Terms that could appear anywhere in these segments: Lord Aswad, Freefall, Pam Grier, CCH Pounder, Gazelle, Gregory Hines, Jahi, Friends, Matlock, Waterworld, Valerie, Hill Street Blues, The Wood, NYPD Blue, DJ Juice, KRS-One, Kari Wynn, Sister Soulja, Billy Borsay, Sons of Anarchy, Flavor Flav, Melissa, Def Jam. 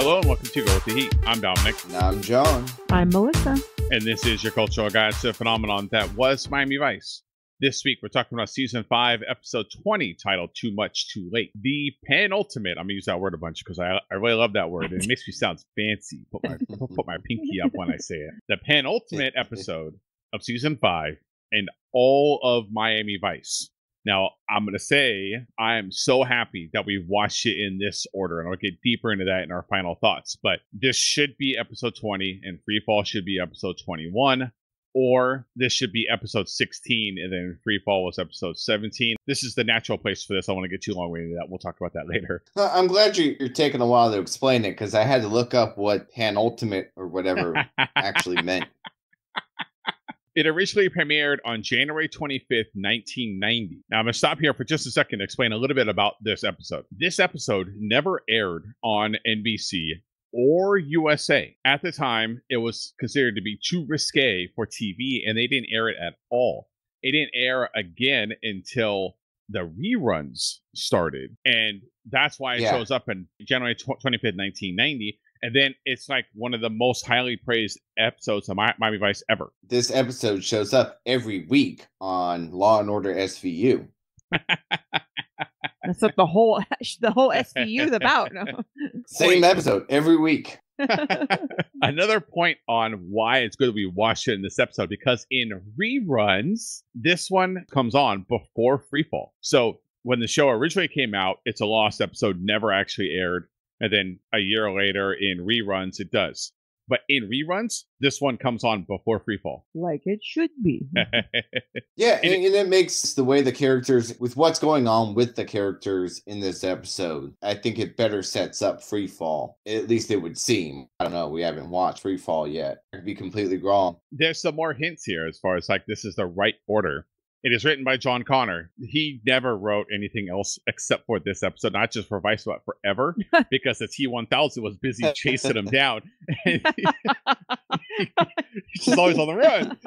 Hello and welcome to Go With The Heat. I'm Dominic. And I'm John. I'm Melissa. And this is your cultural guide to the phenomenon that was Miami Vice. This week, we're talking about Season 5, Episode 20, titled Too Much Too Late. The penultimate, I'm going to use that word a bunch because I really love that word. And it makes me sound fancy. Put my pinky up when I say it. The penultimate episode of Season 5 and all of Miami Vice. Now, I'm going to say I am so happy that we watched it in this order, and I'll get deeper into that in our final thoughts. But this should be episode 20, and Freefall should be episode 21, or this should be episode 16, and then Freefall was episode 17. This is the natural place for this. I want to get too long into that. We'll talk about that later. I'm glad you're taking a while to explain it, because I had to look up what penultimate or whatever actually meant. It originally premiered on January 25th, 1990. Now, I'm going to stop here for just a second to explain a little bit about this episode. This episode never aired on NBC or USA. At the time, it was considered to be too risque for TV, and they didn't air it at all. It didn't air again until the reruns started, and that's why it shows up in January 25th, 1990. And then it's like one of the most highly praised episodes of Miami Vice ever. This episode shows up every week on Law & Order SVU. That's what the whole SVU is about. No? Same episode every week. Another point on why it's good we watched it in this episode, because in reruns, this one comes on before Freefall. So when the show originally came out, it's a lost episode, never actually aired. And then a year later in reruns, it does. But in reruns, this one comes on before Freefall. Like it should be. Yeah, and it makes the way the characters, with what's going on with the characters in this episode, I think it better sets up Freefall. At least it would seem. I don't know. We haven't watched Freefall yet. I could be completely wrong. There's some more hints here as far as like this is the right order. It is written by John Connor. He never wrote anything else except for this episode, not just for Vice, but forever, because the T-1000 was busy chasing him down. He's just always on the run.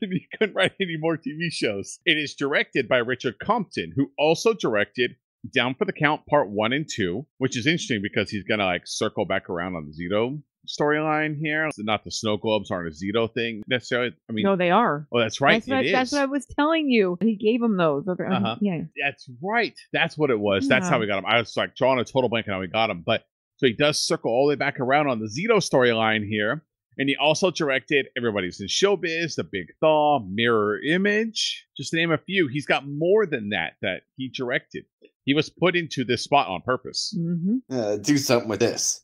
He couldn't write any more TV shows. It is directed by Richard Compton, who also directed Down for the Count Part 1 and 2, which is interesting because he's going to like circle back around on the Zito storyline here. Not the snow globes aren't a Zito thing necessarily. I mean, no, they are. Oh, that's right. That's what I was telling you. He gave them those. Uh-huh. Yeah, that's right. That's what it was. Yeah. That's how we got him. I was like drawing a total blank on how we got him. But so he does circle all the way back around on the Zito storyline here. And he also directed Everybody's in Showbiz, The Big Thaw, Mirror Image, just to name a few. He's got more than that he directed. He was put into this spot on purpose. Mm-hmm. Do something with this.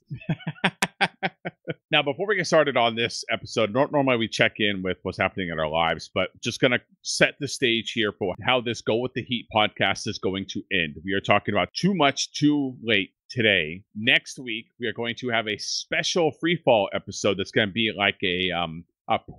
Now, before we get started on this episode, normally we check in with what's happening in our lives, but just going to set the stage here for how this Go With The Heat podcast is going to end. We are talking about Too Much Too Late today. Next week, we are going to have a special Freefall episode that's going to be like a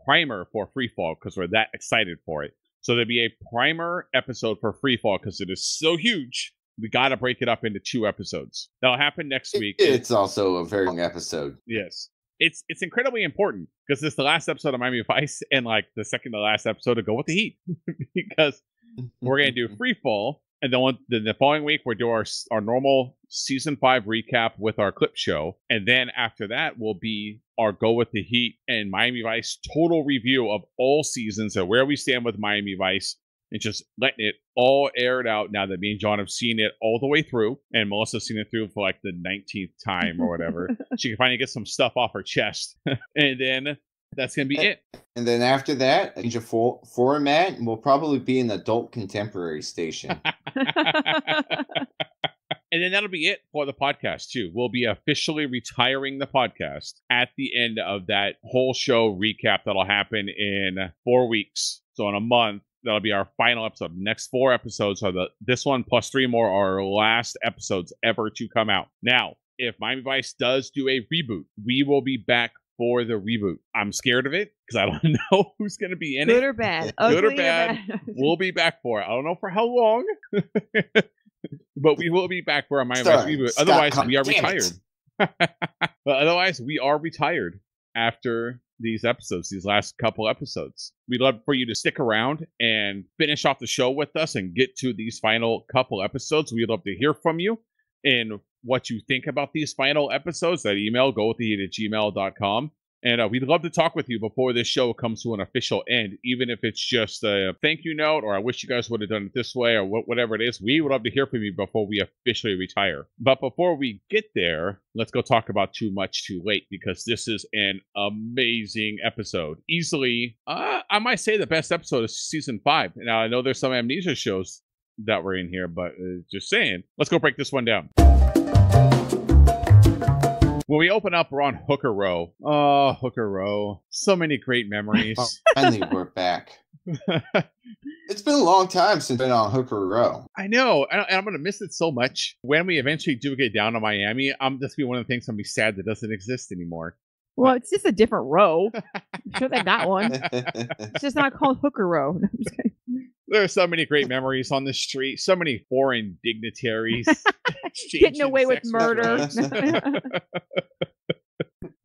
primer for Freefall because we're that excited for it. So there'll be a primer episode for Freefall because it is so huge. We got to break it up into two episodes. That'll happen next week. It's also a very long episode. Yes. It's incredibly important because it's the last episode of Miami Vice and like the second to last episode of Go With The Heat because we're going to do Freefall. And then the following week, we'll do our normal Season 5 recap with our clip show. And then after that will be our Go With The Heat and Miami Vice total review of all seasons and where we stand with Miami Vice. And just letting it all aired out now that me and John have seen it all the way through. And Melissa's seen it through for like the 19th time or whatever. She can finally get some stuff off her chest. And then that's going to be it. And then after that, change of format, and we'll probably be an adult contemporary station. And then that'll be it for the podcast, too. We'll be officially retiring the podcast at the end of that whole show recap that'll happen in 4 weeks. So in a month. That'll be our final episode. Next 4 episodes are this one plus 3 more are our last episodes ever to come out. Now, if Miami Vice does do a reboot, we will be back for the reboot. I'm scared of it because I don't know who's going to be in it. Good or bad. Good or bad. We'll be back for it. I don't know for how long, but we will be back for our Miami Vice reboot. Otherwise, we are retired. But otherwise, we are retired after these episodes, these last couple episodes. We'd love for you to stick around and finish off the show with us and get to these final couple episodes. We'd love to hear from you in what you think about these final episodes. That email, gowiththeheat@gmail.com. And we'd love to talk with you before this show comes to an official end, even if it's just a thank you note or I wish you guys would have done it this way or whatever it is. We would love to hear from you before we officially retire. But before we get there, let's go talk about Too Much Too Late, because this is an amazing episode. Easily, I might say the best episode of season 5. Now, I know there's some amnesia shows that were in here, but just saying. Let's go break this one down. When we open up, we're on Hooker Row. Oh, Hooker Row. So many great memories. Oh, finally, we're back. It's been a long time since I've been on Hooker Row. I know, and I'm going to miss it so much. When we eventually do get down to Miami, that's going to be one of the things I'm going to be sad that doesn't exist anymore. Well, it's just a different row. I'm sure they got one. It's just not called Hooker Row. No, I'm just kidding. There are so many great memories on the street. So many foreign dignitaries. Getting away with murder.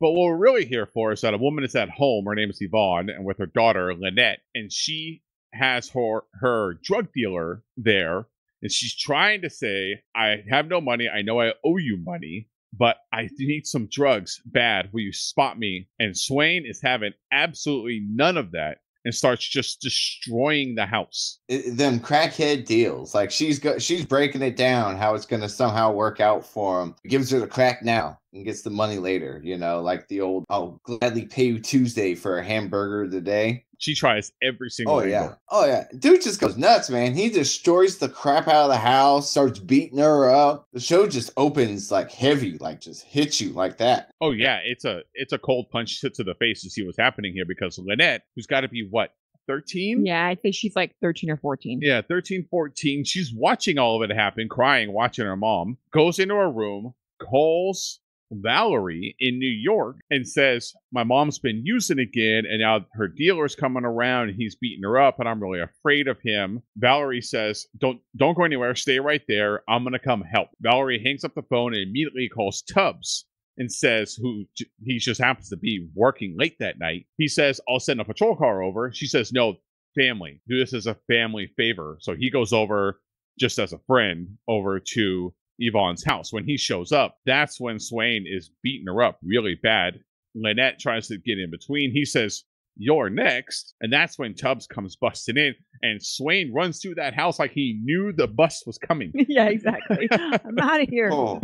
But what we're really here for is that a woman is at home. Her name is Yvonne, and with her daughter, Lynette. And she has her drug dealer there. And she's trying to say, I have no money. I know I owe you money, but I need some drugs bad. Will you spot me? And Swain is having absolutely none of that. And starts just destroying the house. Them crackhead deals. Like, she's breaking it down, how it's going to somehow work out for him. Gives her the crack now and gets the money later. You know, like the old, I'll gladly pay you Tuesday for a hamburger today. She tries every single day. Oh, yeah. Dude just goes nuts, man. He destroys the crap out of the house, starts beating her up. The show just opens, like, heavy, like, just hits you like that. Oh, yeah. It's a cold punch to the face to see what's happening here, because Lynette, who's got to be, what, 13? Yeah, I think she's, like, 13 or 14. Yeah, 13, 14. She's watching all of it happen, crying, watching her mom. Goes into her room, calls Valerie in New York and says, my mom's been using again, and now her dealer's coming around and he's beating her up, and I'm really afraid of him. Valerie says, don't go anywhere, stay right there, I'm gonna come help. Valerie hangs up the phone and immediately calls Tubbs and says, who he just happens to be working late that night. He says, I'll send a patrol car over. She says, no, family, do this as a family favor. So he goes over just as a friend over to Yvonne's house. When he shows up, that's when Swain is beating her up really bad. Lynette tries to get in between. He says, you're next. And that's when Tubbs comes busting in, and Swain runs through that house like he knew the bus was coming. Yeah, exactly. I'm out of here. Oh.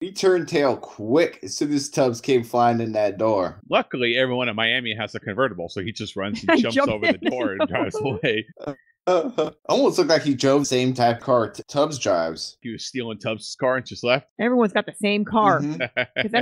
He turned tail quick as soon as Tubbs came flying in that door. Luckily, everyone in Miami has a convertible, so he just runs and jumps over the door and drives away. Almost looked like he drove the same type of car Tubbs drives. He was stealing Tubbs' car and just left. Everyone's got the same car. Because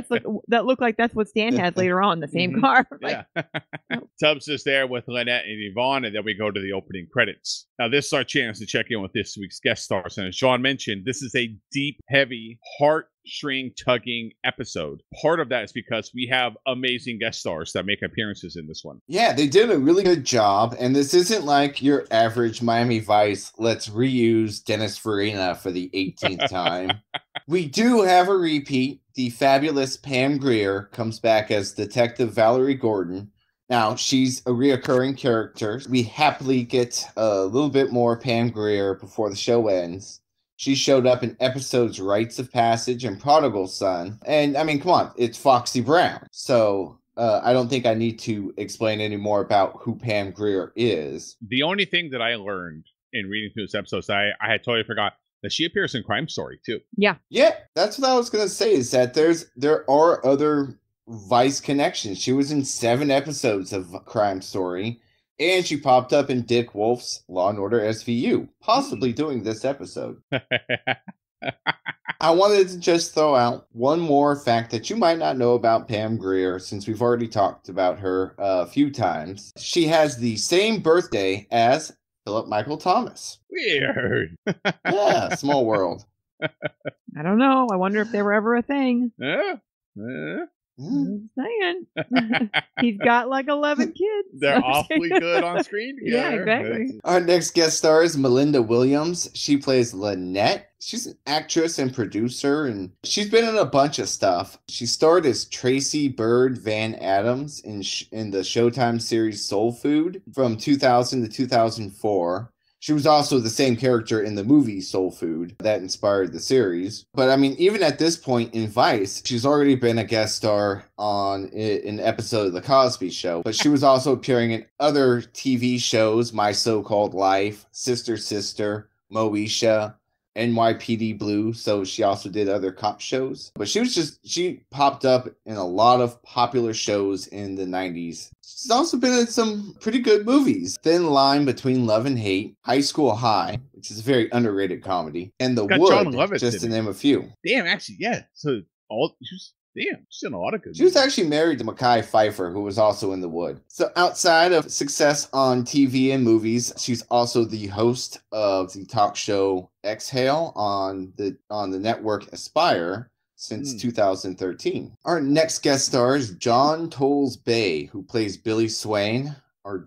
that looked like that's what Stan had later on, the same car. Like, yeah. Tubbs is there with Lynette and Yvonne, and then we go to the opening credits. Now, this is our chance to check in with this week's guest stars. And as John mentioned, this is a deep, heavy, heart-string-tugging episode. Part of that is because we have amazing guest stars that make appearances in this one. Yeah, they did a really good job, and this isn't like your average Miami Vice, let's reuse Dennis Farina for the 18th time. We do have a repeat. The fabulous Pam Grier comes back as Detective Valerie Gordon. Now, she's a reoccurring character. We happily get a little bit more Pam Grier before the show ends. She showed up in episodes Rites of Passage and Prodigal Son. And, I mean, come on, it's Foxy Brown. So, I don't think I need to explain any more about who Pam Grier is. The only thing that I learned in reading through this episode is I had totally forgot that she appears in Crime Story, too. Yeah. Yeah, that's what I was going to say, is that there are other Vice connections. She was in 7 episodes of Crime Story. And she popped up in Dick Wolf's Law & Order SVU, possibly doing this episode. I wanted to just throw out one more fact that you might not know about Pam Grier, since we've already talked about her a few times. She has the same birthday as Philip Michael Thomas. Weird. Yeah, small world. I don't know. I wonder if they were ever a thing. Yeah. I'm saying. He's got like 11 kids. They're awfully good on screen together. Yeah, exactly. Our next guest star is Melinda Williams. She plays Lynette. She's an actress and producer, and she's been in a bunch of stuff. She starred as Tracy Bird Van Adams in the Showtime series Soul Food from 2000 to 2004. She was also the same character in the movie Soul Food that inspired the series. But I mean, even at this point in Vice, she's already been a guest star on an episode of The Cosby Show. But she was also appearing in other TV shows, My So-Called Life, Sister Sister, Moesha, NYPD Blue. So she also did other cop shows. But she popped up in a lot of popular shows in the 90s. She's also been in some pretty good movies. Thin Line Between Love and Hate, High School High, which is a very underrated comedy, and The Wood, just to name a few. Damn, actually, yeah. She's in a lot of good movies. She was actually married to Mekhi Pfeiffer, who was also in The Wood. So outside of success on TV and movies, she's also the host of the talk show Exhale on the network Aspire since 2013. Our next guest star is John Tolles Bay, who plays Billy Swain, our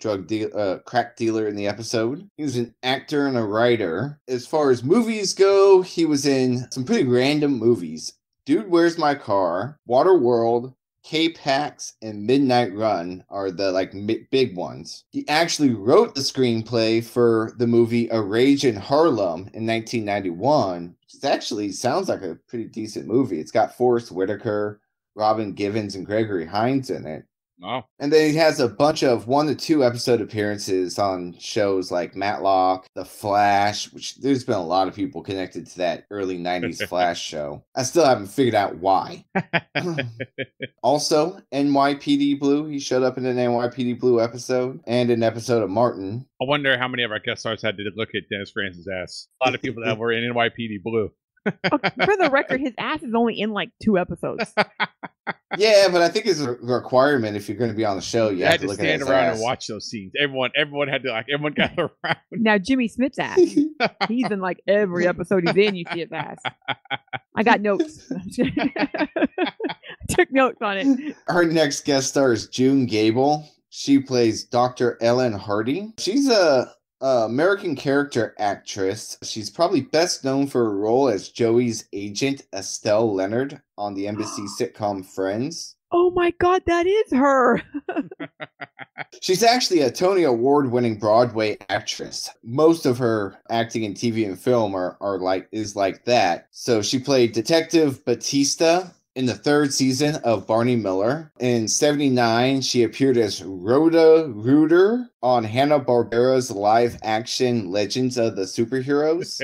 crack dealer in the episode. He was an actor and a writer. As far as movies go, he was in some pretty random movies. Dude, Where's My Car, Waterworld, K-Pax, and Midnight Run are the big ones. He actually wrote the screenplay for the movie A Rage in Harlem in 1991, which actually sounds like a pretty decent movie. It's got Forrest Whitaker, Robin Givens, and Gregory Hines in it. Wow. And then he has a bunch of 1 to 2 episode appearances on shows like Matlock, The Flash, which there's been a lot of people connected to that early 90s Flash show. I still haven't figured out why. Also, NYPD Blue. He showed up in an NYPD Blue episode and an episode of Martin. I wonder how many of our guest stars had to look at Dennis Franz's ass. A lot of people that were in NYPD Blue. Okay, for the record, his ass is only in 2 episodes. Yeah, but I think it's a requirement if you're going to be on the show. You have to look stand at around ass. And watch those scenes. Everyone had to everyone got around. Now Jimmy Smith's ass. He's in every episode he's in. You see his ass. I got notes. Took notes on it. Our next guest star is June Gable. She plays Dr. Ellen Hardy. She's an American character actress. She's probably best known for her role as Joey's agent, Estelle Leonard, on the NBC sitcom Friends. Oh my God, that is her. She's actually a Tony Award-winning Broadway actress. Most of her acting in TV and film is like that. So she played Detective Batista in the 3rd season of Barney Miller. In 1979, she appeared as Rhoda Ruder on Hanna-Barbera's live-action Legends of the Superheroes.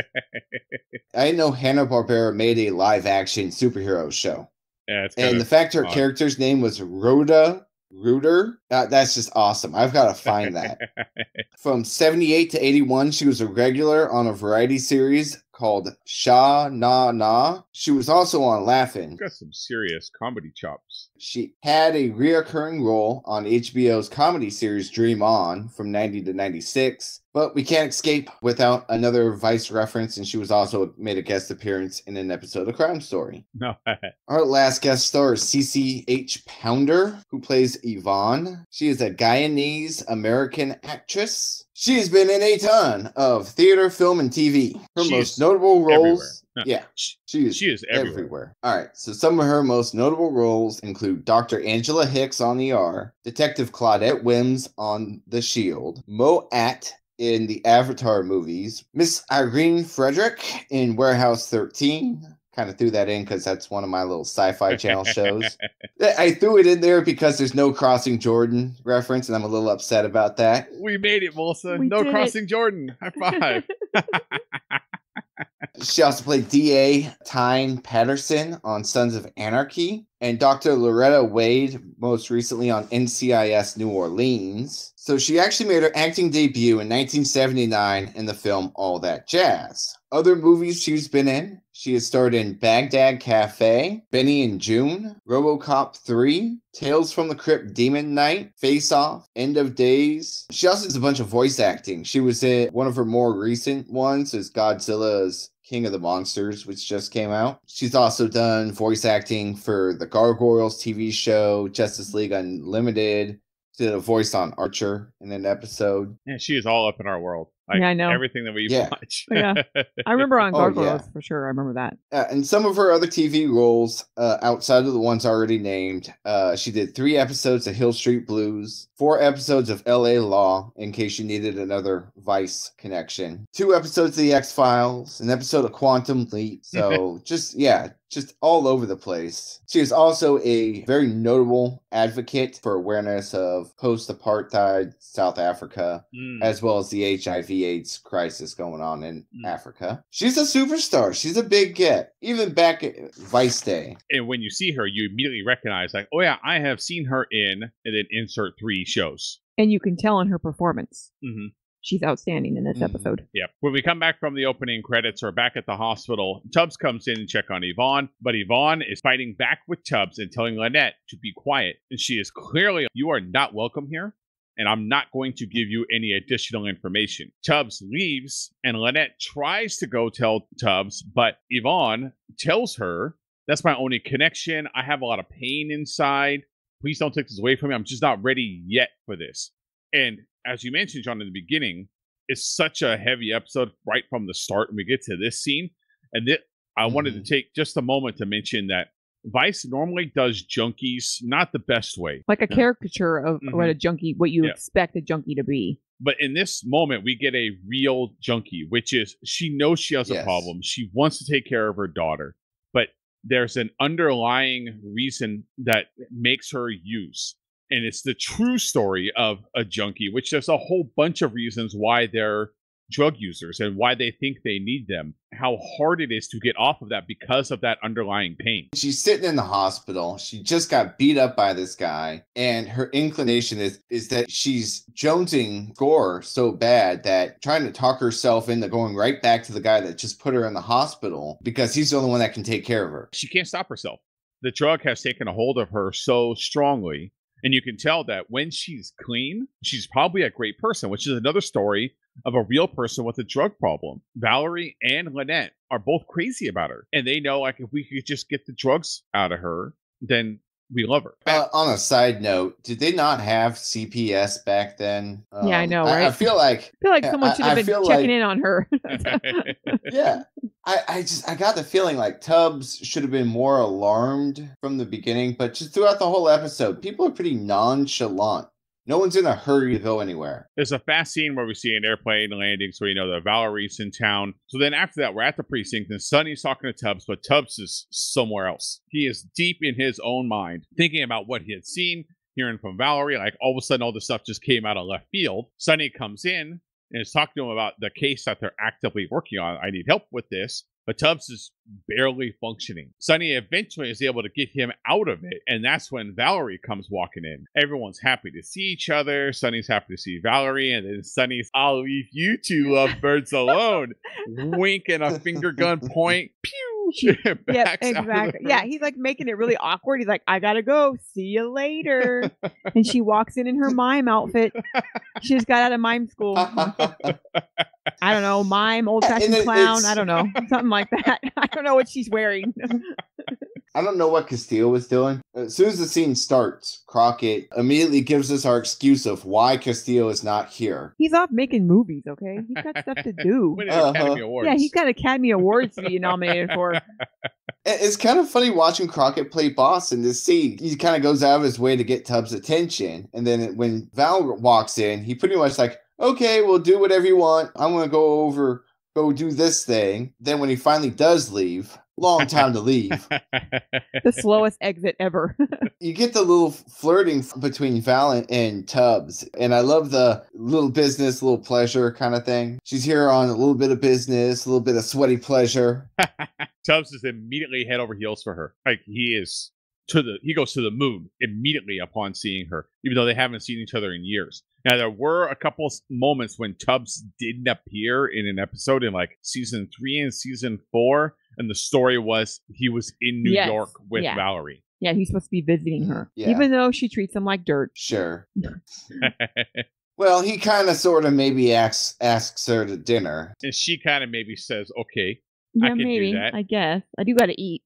I didn't know Hanna-Barbera made a live-action superhero show. Yeah, and the fact her character's name was Rhoda Ruder, that's just awesome. I've got to find that. From 1978 to 1981, she was a regular on a variety series called Sha Na Na. She was also on Laughing. Got some serious comedy chops. She had a reoccurring role on HBO's comedy series Dream On from 1990 to 1996. But we can't escape without another Vice reference, and she was also made a guest appearance in an episode of Crime Story. No. Our last guest star is CCH Pounder, who plays Yvonne. She is a Guyanese-American actress. She's been in a ton of theater, film, and TV. Her most notable roles... Yeah, she is everywhere. All right, so some of her most notable roles include Dr. Angela Hicks on ER, Detective Claudette Wims on The Shield, Mo At in the Avatar movies, Miss Irene Frederick in Warehouse 13. Kind of threw that in because that's one of my little sci-fi channel shows. I threw it in there because there's no Crossing Jordan reference, and I'm a little upset about that. We made it, Melissa. No Crossing Jordan. High five. She also played D.A. Tyne Patterson on Sons of Anarchy and Dr. Loretta Wade most recently on NCIS New Orleans. So she actually made her acting debut in 1979 in the film All That Jazz. Other movies she's been in, she has starred in Baghdad Cafe, Benny and June, RoboCop 3, Tales from the Crypt Demon Knight, Face Off, End of Days. She also does a bunch of voice acting. She was in one of her more recent ones is Godzilla's King of the Monsters, which just came out. She's also done voice acting for the Gargoyles TV show, Justice League Unlimited. Did a voice on Archer in an episode. Yeah, she is all up in our world. Like, yeah, I know. Everything that we used to watch. I remember on Gargoyles for sure. I remember that. And some of her other TV roles outside of the ones already named. She did 3 episodes of Hill Street Blues, 4 episodes of L.A. Law, in case you needed another Vice connection, 2 episodes of The X-Files, an episode of Quantum Leap. So just all over the place. She is also a very notable advocate for awareness of post-apartheid South Africa, as well as the HIV/AIDS crisis going on in Africa. She's a superstar. She's a big get, even back at Vice Day. And when you see her, you immediately recognize, like, oh yeah, I have seen her in, and then insert 3 shows. And you can tell in her performance. Mm-hmm. She's outstanding in this episode. Yeah. When we come back from the opening credits or back at the hospital, Tubbs comes in and check on Yvonne, but Yvonne is fighting back with Tubbs and telling Lynette to be quiet. And she is clearly, you are not welcome here, and I'm not going to give you any additional information. Tubbs leaves, and Lynette tries to go tell Tubbs, but Yvonne tells her, that's my only connection. I have a lot of pain inside. Please don't take this away from me. I'm just not ready yet for this. And as you mentioned, John, in the beginning, it's such a heavy episode right from the start. And we get to this scene. And I wanted to take just a moment to mention that Vice normally does junkies not the best way. Like a caricature of what a junkie, what you expect a junkie to be. But in this moment, we get a real junkie, which is she knows she has a problem. She wants to take care of her daughter. But there's an underlying reason that makes her use. And it's the true story of a junkie, which there's a whole bunch of reasons why they're drug users and why they think they need them, how hard it is to get off of that because of that underlying pain. She's sitting in the hospital. She just got beat up by this guy. And her inclination is that she's jonesing gore so bad that trying to talk herself into going right back to the guy that just put her in the hospital because he's the only one that can take care of her. She can't stop herself. The drug has taken a hold of her so strongly. And you can tell that when she's clean, she's probably a great person, which is another story of a real person with a drug problem. Valerie and Lynette are both crazy about her. And they know, like, if we could just get the drugs out of her, then we love her. On a side note, did they not have CPS back then? Yeah, I know, right? I feel like someone should have been checking in on her. I got the feeling like Tubbs should have been more alarmed from the beginning, but just throughout the whole episode, people are pretty nonchalant. No one's in a hurry to go anywhere. There's a fast scene where we see an airplane landing, so we know that Valerie's in town. So then after that, we're at the precinct, and Sonny's talking to Tubbs, but Tubbs is somewhere else. He is deep in his own mind, thinking about what he had seen, hearing from Valerie. Like, all of a sudden, all this stuff just came out of left field. Sonny comes in and is talking to him about the case that they're actively working on. I need help with this. But Tubbs is barely functioning. Sonny eventually is able to get him out of it, and that's when Valerie comes walking in. Everyone's happy to see each other. Sonny's happy to see Valerie, and then Sonny's, I'll leave you two lovebirds alone. Wink and a finger gun point. Pew! Yeah, exactly. Yeah, he's like making it really awkward. He's like, I gotta go. See you later. And she walks in her mime outfit. She just got out of mime school. I don't know, mime, old-fashioned clown, I don't know, something like that. I don't know what she's wearing. I don't know what Castillo was doing. As soon as the scene starts, Crockett immediately gives us our excuse of why Castillo is not here. He's off making movies, okay? He's got stuff to do. Academy Awards. Yeah, he's got Academy Awards to be nominated for. It's kind of funny watching Crockett play boss in this scene. He kind of goes out of his way to get Tubbs' attention. And then when Val walks in, he pretty much like, okay, well, do whatever you want. I'm going to go do this thing. Then when he finally does leave, long time to leave. The slowest exit ever. You get the little flirting between Val and Tubbs. And I love the little business, little pleasure kind of thing. She's here on a little bit of business, a little bit of sweaty pleasure. Tubbs is immediately head over heels for her. Like, he goes to the moon immediately upon seeing her, even though they haven't seen each other in years. Now, there were a couple moments when Tubbs didn't appear in an episode in like season 3 and season 4. And the story was he was in New York with Valerie. Yeah, he's supposed to be visiting her, even though she treats him like dirt. Sure. Well, he kind of sort of maybe asks her to dinner. And she kind of maybe says, okay, I can do that. I guess. I do got to eat.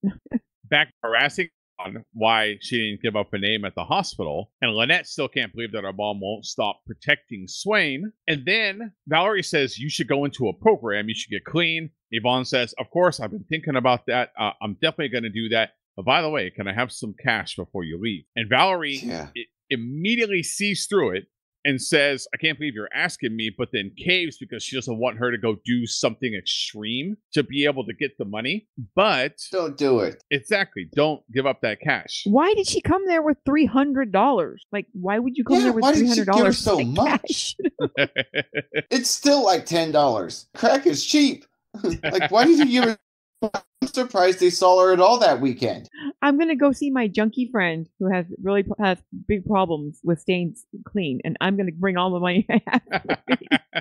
Back harassing on why she didn't give up her name at the hospital. And Lynette still can't believe that her mom won't stop protecting Swain. And then Valerie says, you should go into a program. You should get clean. Yvonne says, of course, I've been thinking about that. I'm definitely going to do that. But by the way, can I have some cash before you leave? And Valerie immediately sees through it and says, I can't believe you're asking me, but then caves because she doesn't want her to go do something extreme to be able to get the money. But don't do it. Exactly. Don't give up that cash. Why did she come there with $300? Like, why would you come there with $300 so much? It's still like $10. Crack is cheap. Like, why did you give her? I'm surprised they saw her at all that weekend. I'm going to go see my junkie friend who has really has big problems with staying clean, and I'm going to bring all the money I have.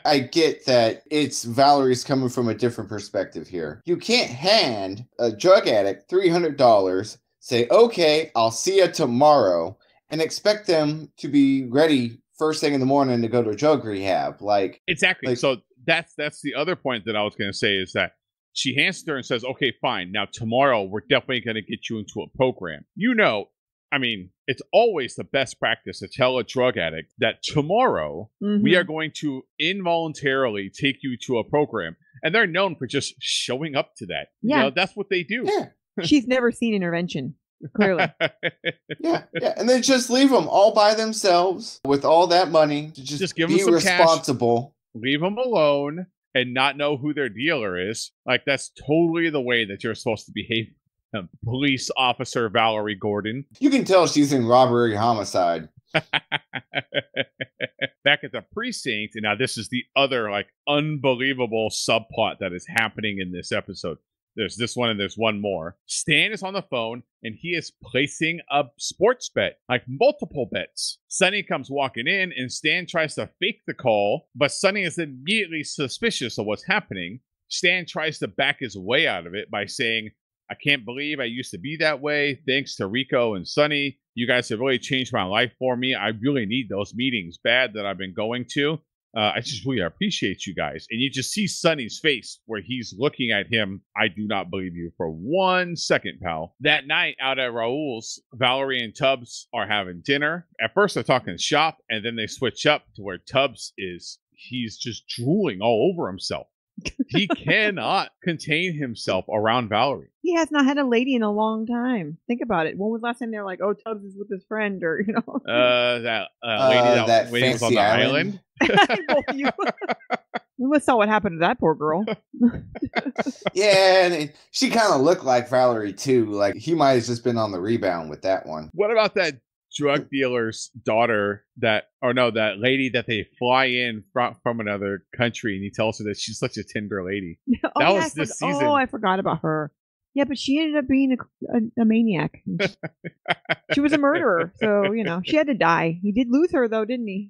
I get that it's Valerie's coming from a different perspective here. You can't hand a drug addict $300, say, okay, I'll see you tomorrow, and expect them to be ready first thing in the morning to go to drug rehab. Like, exactly. Like, so that's the other point that I was going to say is that she hands her and says, okay, fine. Now, tomorrow, we're definitely going to get you into a program. You know, I mean, it's always the best practice to tell a drug addict that tomorrow we are going to involuntarily take you to a program. And they're known for just showing up to that. Yeah. You know, that's what they do. Yeah. She's never seen intervention, clearly. And then just leave them all by themselves with all that money. To just give them some responsible cash, leave them alone. And not know who their dealer is. Like, that's totally the way that you're supposed to behave. Police officer Valerie Gordon. You can tell she's in robbery homicide. Back at the precinct, and now this is the other, like, unbelievable subplot that is happening in this episode. There's this one and there's one more. Stan is on the phone and he is placing a sports bet, like multiple bets. Sonny comes walking in and Stan tries to fake the call, but Sonny is immediately suspicious of what's happening. Stan tries to back his way out of it by saying, I can't believe I used to be that way. Thanks to Rico and Sonny. You guys have really changed my life for me. I really need those meetings bad that I've been going to. I just really appreciate you guys. And you just see Sonny's face where he's looking at him. I do not believe you for 1 second, pal. That night out at Raul's, Valerie and Tubbs are having dinner. At first, they're talking shop, and then they switch up to where Tubbs is. He's just drooling all over himself. He cannot contain himself around Valerie. He has not had a lady in a long time. Think about it. When was the last time they were like, oh, Tubbs is with his friend, or, you know. That lady was on the island. We saw what happened to that poor girl. Yeah, and she kind of looked like Valerie, too. Like, he might have just been on the rebound with that one. What about that drug dealer's daughter that lady that they fly in from another country, and he tells her that she's such a tender lady? That was this season. Oh, I forgot about her. Yeah, but she ended up being a maniac. She was a murderer, so, you know, she had to die. He did lose her, though, didn't he?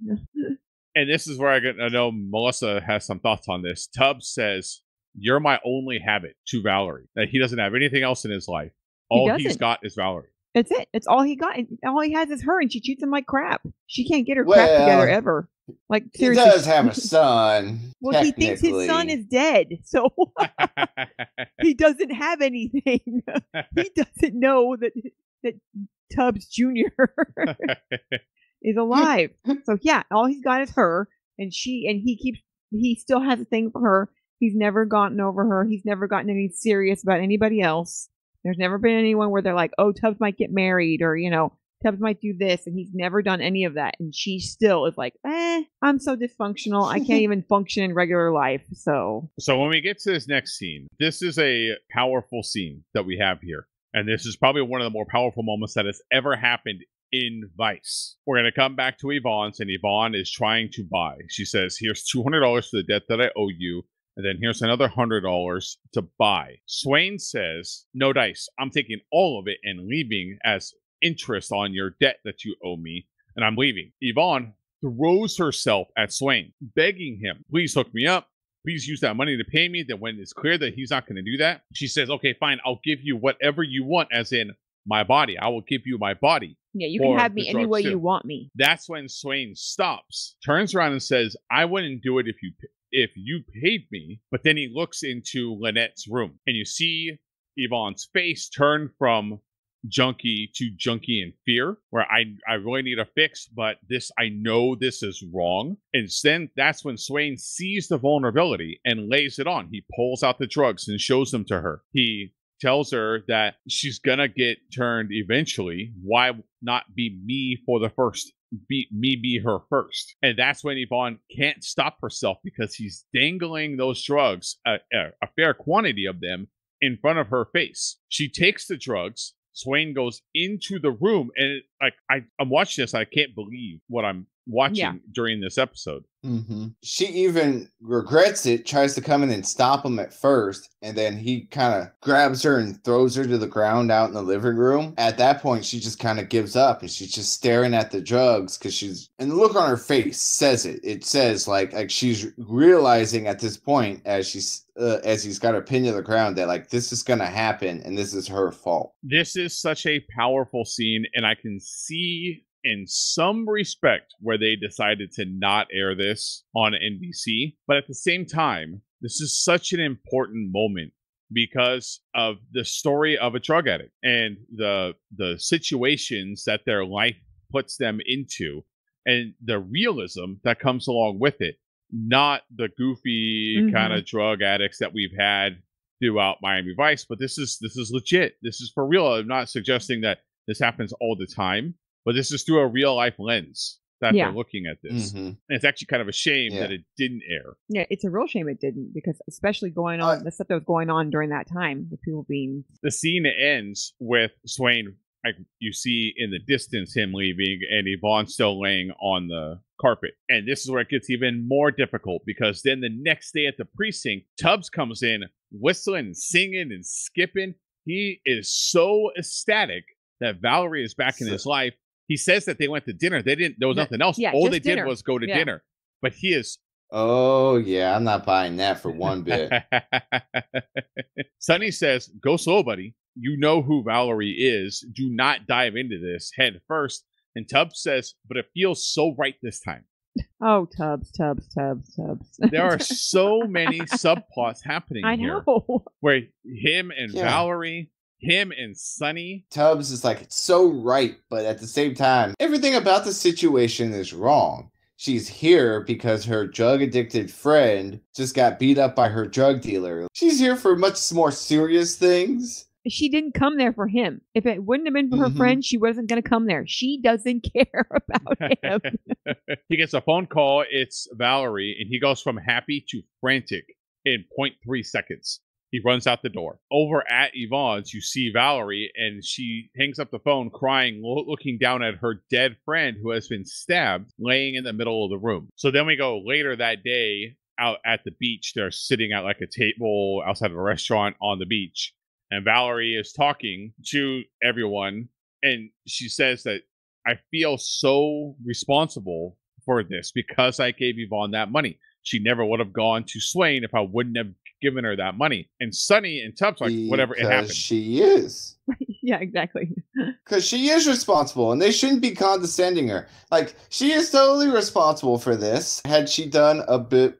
And this is where I know Melissa has some thoughts on this. Tubbs says, you're my only habit, to Valerie. That he doesn't have anything else in his life. All he's got is Valerie. That's it. It's all he got. And all he has is her, and she treats him like crap. She can't get her crap together ever. Like, seriously. He does have a son. Well, he thinks his son is dead, so he doesn't have anything. He doesn't know that Tubbs Jr. is alive. So yeah, all he's got is her, and he still has a thing for her. He's never gotten over her. He's never gotten any serious about anybody else. There's never been anyone where they're like, oh, Tubbs might get married, or, you know, Tubbs might do this. And he's never done any of that. And she still is like, I'm so dysfunctional. I can't even function in regular life. So when we get to this next scene, this is a powerful scene that we have here. And this is probably one of the more powerful moments that has ever happened in Vice. We're going to come back to Yvonne's, and Yvonne is trying to buy. She says, here's $200 for the debt that I owe you. And then here's another $100 to buy. Swain says, no dice. I'm taking all of it and leaving as interest on your debt that you owe me. And I'm leaving. Yvonne throws herself at Swain, begging him, please hook me up. Please use that money to pay me. Then when it's clear that he's not going to do that, she says, okay, fine. I'll give you whatever you want, as in my body. I will give you my body. Yeah, you can have me any way you want me. That's when Swain stops, turns around and says, I wouldn't do it if you paid me. But then he looks into Lynette's room, and you see Yvonne's face turn from junkie to junkie in fear, where I really need a fix, but this, I know this is wrong. And then that's when Swain sees the vulnerability and lays it on. He pulls out the drugs and shows them to her. He tells her that she's gonna get turned eventually. Why not be me for the first? Be her first. And that's when Yvonne can't stop herself, because he's dangling those drugs, a fair quantity of them, in front of her face. She takes the drugs. Swain goes into the room, and like I'm watching this, I can't believe what I'm watching during this episode. Mm-hmm. She even regrets it, tries to come in and stop him at first, and then he kind of grabs her and throws her to the ground out in the living room. At that point, she just kind of gives up, and she's just staring at the drugs, because she's, and the look on her face says it. It says like she's realizing at this point, as she's as he's got her pinned to the ground, that like this is gonna happen, and this is her fault. This is such a powerful scene, and I can see, in some respect, where they decided to not air this on NBC. But at the same time, this is such an important moment because of the story of a drug addict and the situations that their life puts them into and the realism that comes along with it. Not the goofy kind of drug addicts that we've had throughout Miami Vice, but this is legit. This is for real. I'm not suggesting that this happens all the time. But this is through a real-life lens that they're looking at this. Mm-hmm. And it's actually kind of a shame that it didn't air. Yeah, it's a real shame it didn't, because especially going on, the stuff that was going on during that time, the people being... The scene ends with Swain, like you see in the distance him leaving, and Yvonne still laying on the carpet. And this is where it gets even more difficult, because then the next day at the precinct, Tubbs comes in whistling and singing and skipping. He is so ecstatic that Valerie is back in his life. He says that they went to dinner. They didn't. There was nothing else. Yeah, all they did was go to dinner. But he is. Oh, yeah. I'm not buying that for one bit. Sonny says, go slow, buddy. You know who Valerie is. Do not dive into this head first. And Tubbs says, but it feels so right this time. Oh, Tubbs. There are so many subplots happening here. Where him and Valerie... Him and Sonny. Tubbs is like, it's so right, but at the same time, everything about the situation is wrong. She's here because her drug-addicted friend just got beat up by her drug dealer. She's here for much more serious things. She didn't come there for him. If it wouldn't have been for her friend, she wasn't going to come there. She doesn't care about him. He gets a phone call. It's Valerie, and he goes from happy to frantic in 0.3 seconds. He runs out the door. Over at Yvonne's, you see Valerie, and she hangs up the phone crying, looking down at her dead friend who has been stabbed, laying in the middle of the room. So then we go later that day out at the beach. They're sitting at like a table outside of a restaurant on the beach. And Valerie is talking to everyone. And she says that I feel so responsible for this because I gave Yvonne that money. She never would have gone to Swain if I wouldn't have given her that money. And Sonny and Tubbs like, whatever, it happened. She is. Yeah, exactly. Because she is responsible, and they shouldn't be condescending her. Like, she is totally responsible for this. Had she done about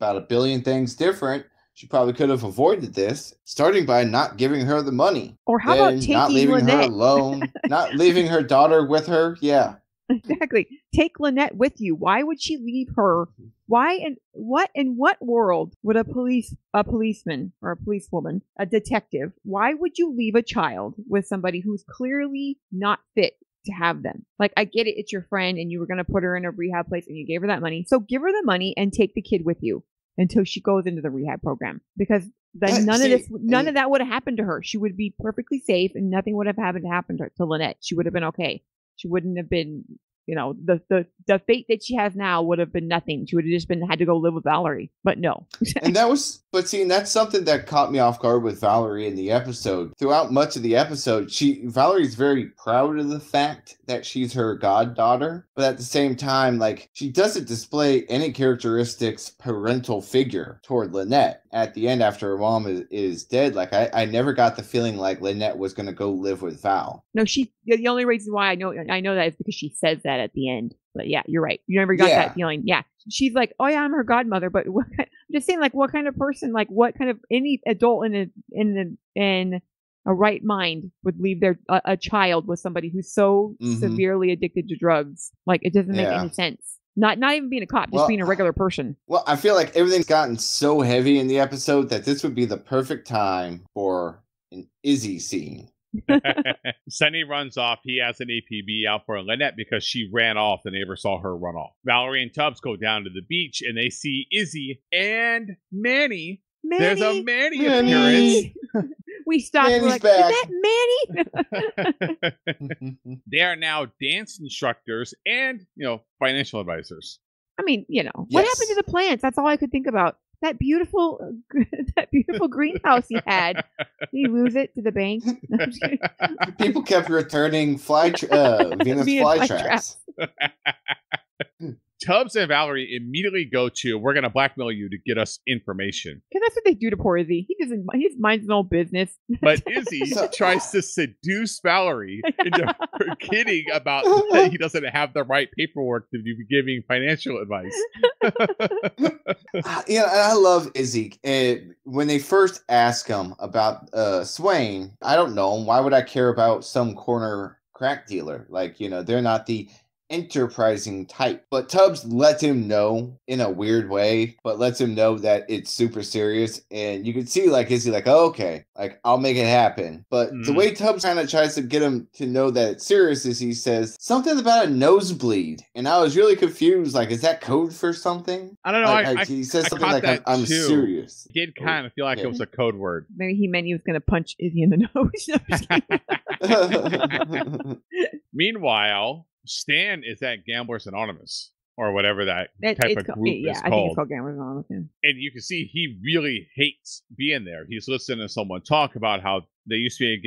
a billion things different, she probably could have avoided this, starting by not giving her the money. Or how about not leaving her alone, not leaving her daughter with her. Yeah. Exactly. Take Lynette with you. Why would she leave her? Why and what in what world would a policeman or a policewoman, a detective, why would you leave a child with somebody who's clearly not fit to have them? Like, I get it. It's your friend and you were going to put her in a rehab place and you gave her that money. So give her the money and take the kid with you until she goes into the rehab program, because then none of that would have happened to her. She would be perfectly safe and nothing would have happened to Lynette. She would have been okay. She wouldn't have been, you know, the fate that she has now would have been nothing. She would have just had to go live with Valerie, but no. And that's something that caught me off guard with Valerie in the episode. Throughout much of the episode, Valerie's very proud of the fact that she's her goddaughter, but at the same time, like, she doesn't display any characteristics parental figure toward Lynette. At the end, after her mom is dead, like, I never got the feeling like Lynette was going to go live with Val. No, the only reason why I know that is because she says that at the end. But yeah, you're right. You never got that feeling. Yeah. She's like, oh yeah, I'm her godmother. But I'm just saying, like, what kind of person, like what kind of any adult in a right mind would leave their a child with somebody who's so severely addicted to drugs. Like, it doesn't make any sense. Not even being a cop, just being a regular person. Well, I feel like everything's gotten so heavy in the episode that this would be the perfect time for an Izzy scene. Sunny runs off. He has an APB out for Lynette because she ran off and they never saw her run off. Valerie and Tubbs go down to the beach and they see Izzy and Manny. Manny. There's a Manny. Appearance. We stopped. Manny's, we're like, back. Is that Manny? They are now dance instructors and, you know, financial advisors. I mean, you know, what happened to the plants? That's all I could think about. That beautiful greenhouse he had. Did he lose it to the bank? People kept returning Venus fly traps. Tubbs and Valerie immediately go to, we're going to blackmail you to get us information. Because that's what they do to poor Izzy. He minds his own business. But Izzy tries to seduce Valerie into forgetting about that he doesn't have the right paperwork to be giving financial advice. Yeah, I love Izzy. When they first ask him about Swain, I don't know him. Why would I care about some corner crack dealer? Like, you know, they're not the enterprising type, but Tubbs lets him know in a weird way, but lets him know that it's super serious, and you can see like Izzy like, oh, okay, like I'll make it happen, but the way Tubbs kind of tries to get him to know that it's serious is he says something about a nosebleed, and I was really confused, like, is that code for something? I don't know. Like, he says something like, I'm serious. He did kind of feel like it was a code word. Maybe he meant he was going to punch Izzy in the nose. Meanwhile, Stan is at Gamblers Anonymous or whatever that type of group is called. I think it's called Gamblers Anonymous. Yeah. And you can see he really hates being there. He's listening to someone talk about how they used to be a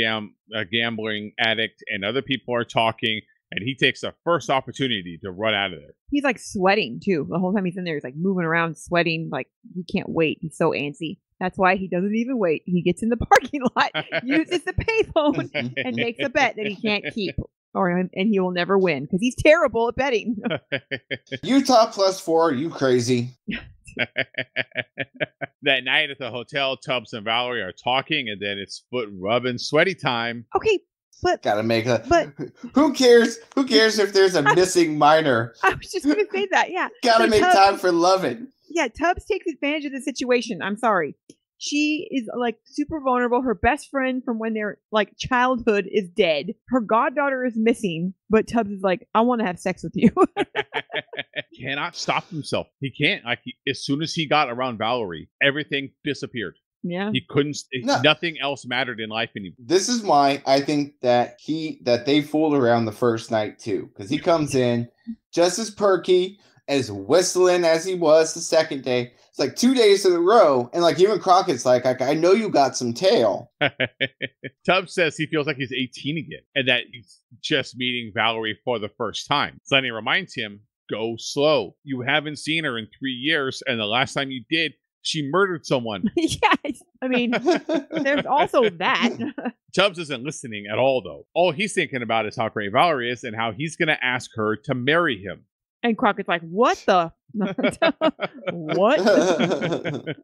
gambling addict and other people are talking, and he takes the first opportunity to run out of there. He's like sweating too. The whole time he's in there, he's like moving around, sweating. Like, he can't wait. He's so antsy. That's why he doesn't even wait. He gets in the parking lot, uses the payphone, and makes a bet that he can't keep. And he will never win because he's terrible at betting. Utah +4, you crazy. That night at the hotel, Tubbs and Valerie are talking, and then it's foot rubbing, sweaty time. Okay, but who cares if there's a missing minor? I was just gonna say that, yeah. Gotta make time for loving. Yeah, Tubbs takes advantage of the situation. I'm sorry. She is like super vulnerable. Her best friend from when they're like childhood is dead. Her goddaughter is missing. But Tubbs is like, I want to have sex with you. Cannot stop himself. He can't. Like, as soon as he got around Valerie, everything disappeared. Yeah, he couldn't. Nothing else mattered in life anymore. This is why I think that they fooled around the first night too, because he comes in just as perky, as whistling as he was the second day. It's like 2 days in a row. And like even Crockett's like, I know you got some tail. Tubbs says he feels like he's 18 again and that he's just meeting Valerie for the first time. Sunny reminds him, go slow. You haven't seen her in 3 years. And the last time you did, she murdered someone. Yes. I mean, there's also that. Tubbs isn't listening at all, though. All he's thinking about is how great Valerie is and how he's going to ask her to marry him. And Crockett's like, what the? What?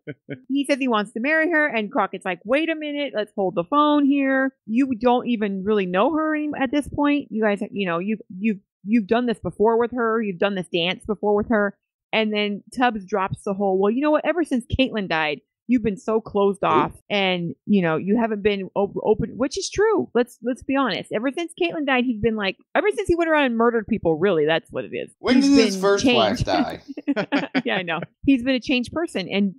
He says he wants to marry her. And Crockett's like, wait a minute. Let's hold the phone here. You don't even really know her at this point. You guys, you know, you've done this before with her. You've done this dance before with her. And then Tubbs drops the whole, well, you know what? Ever since Caitlin died, you've been so closed off, and you know you haven't been open, which is true. Let's be honest. Ever since Caitlin died, he's been like, ever since he went around and murdered people. Really, that's what it is. When did his first wife die? Yeah, I know. He's been a changed person, and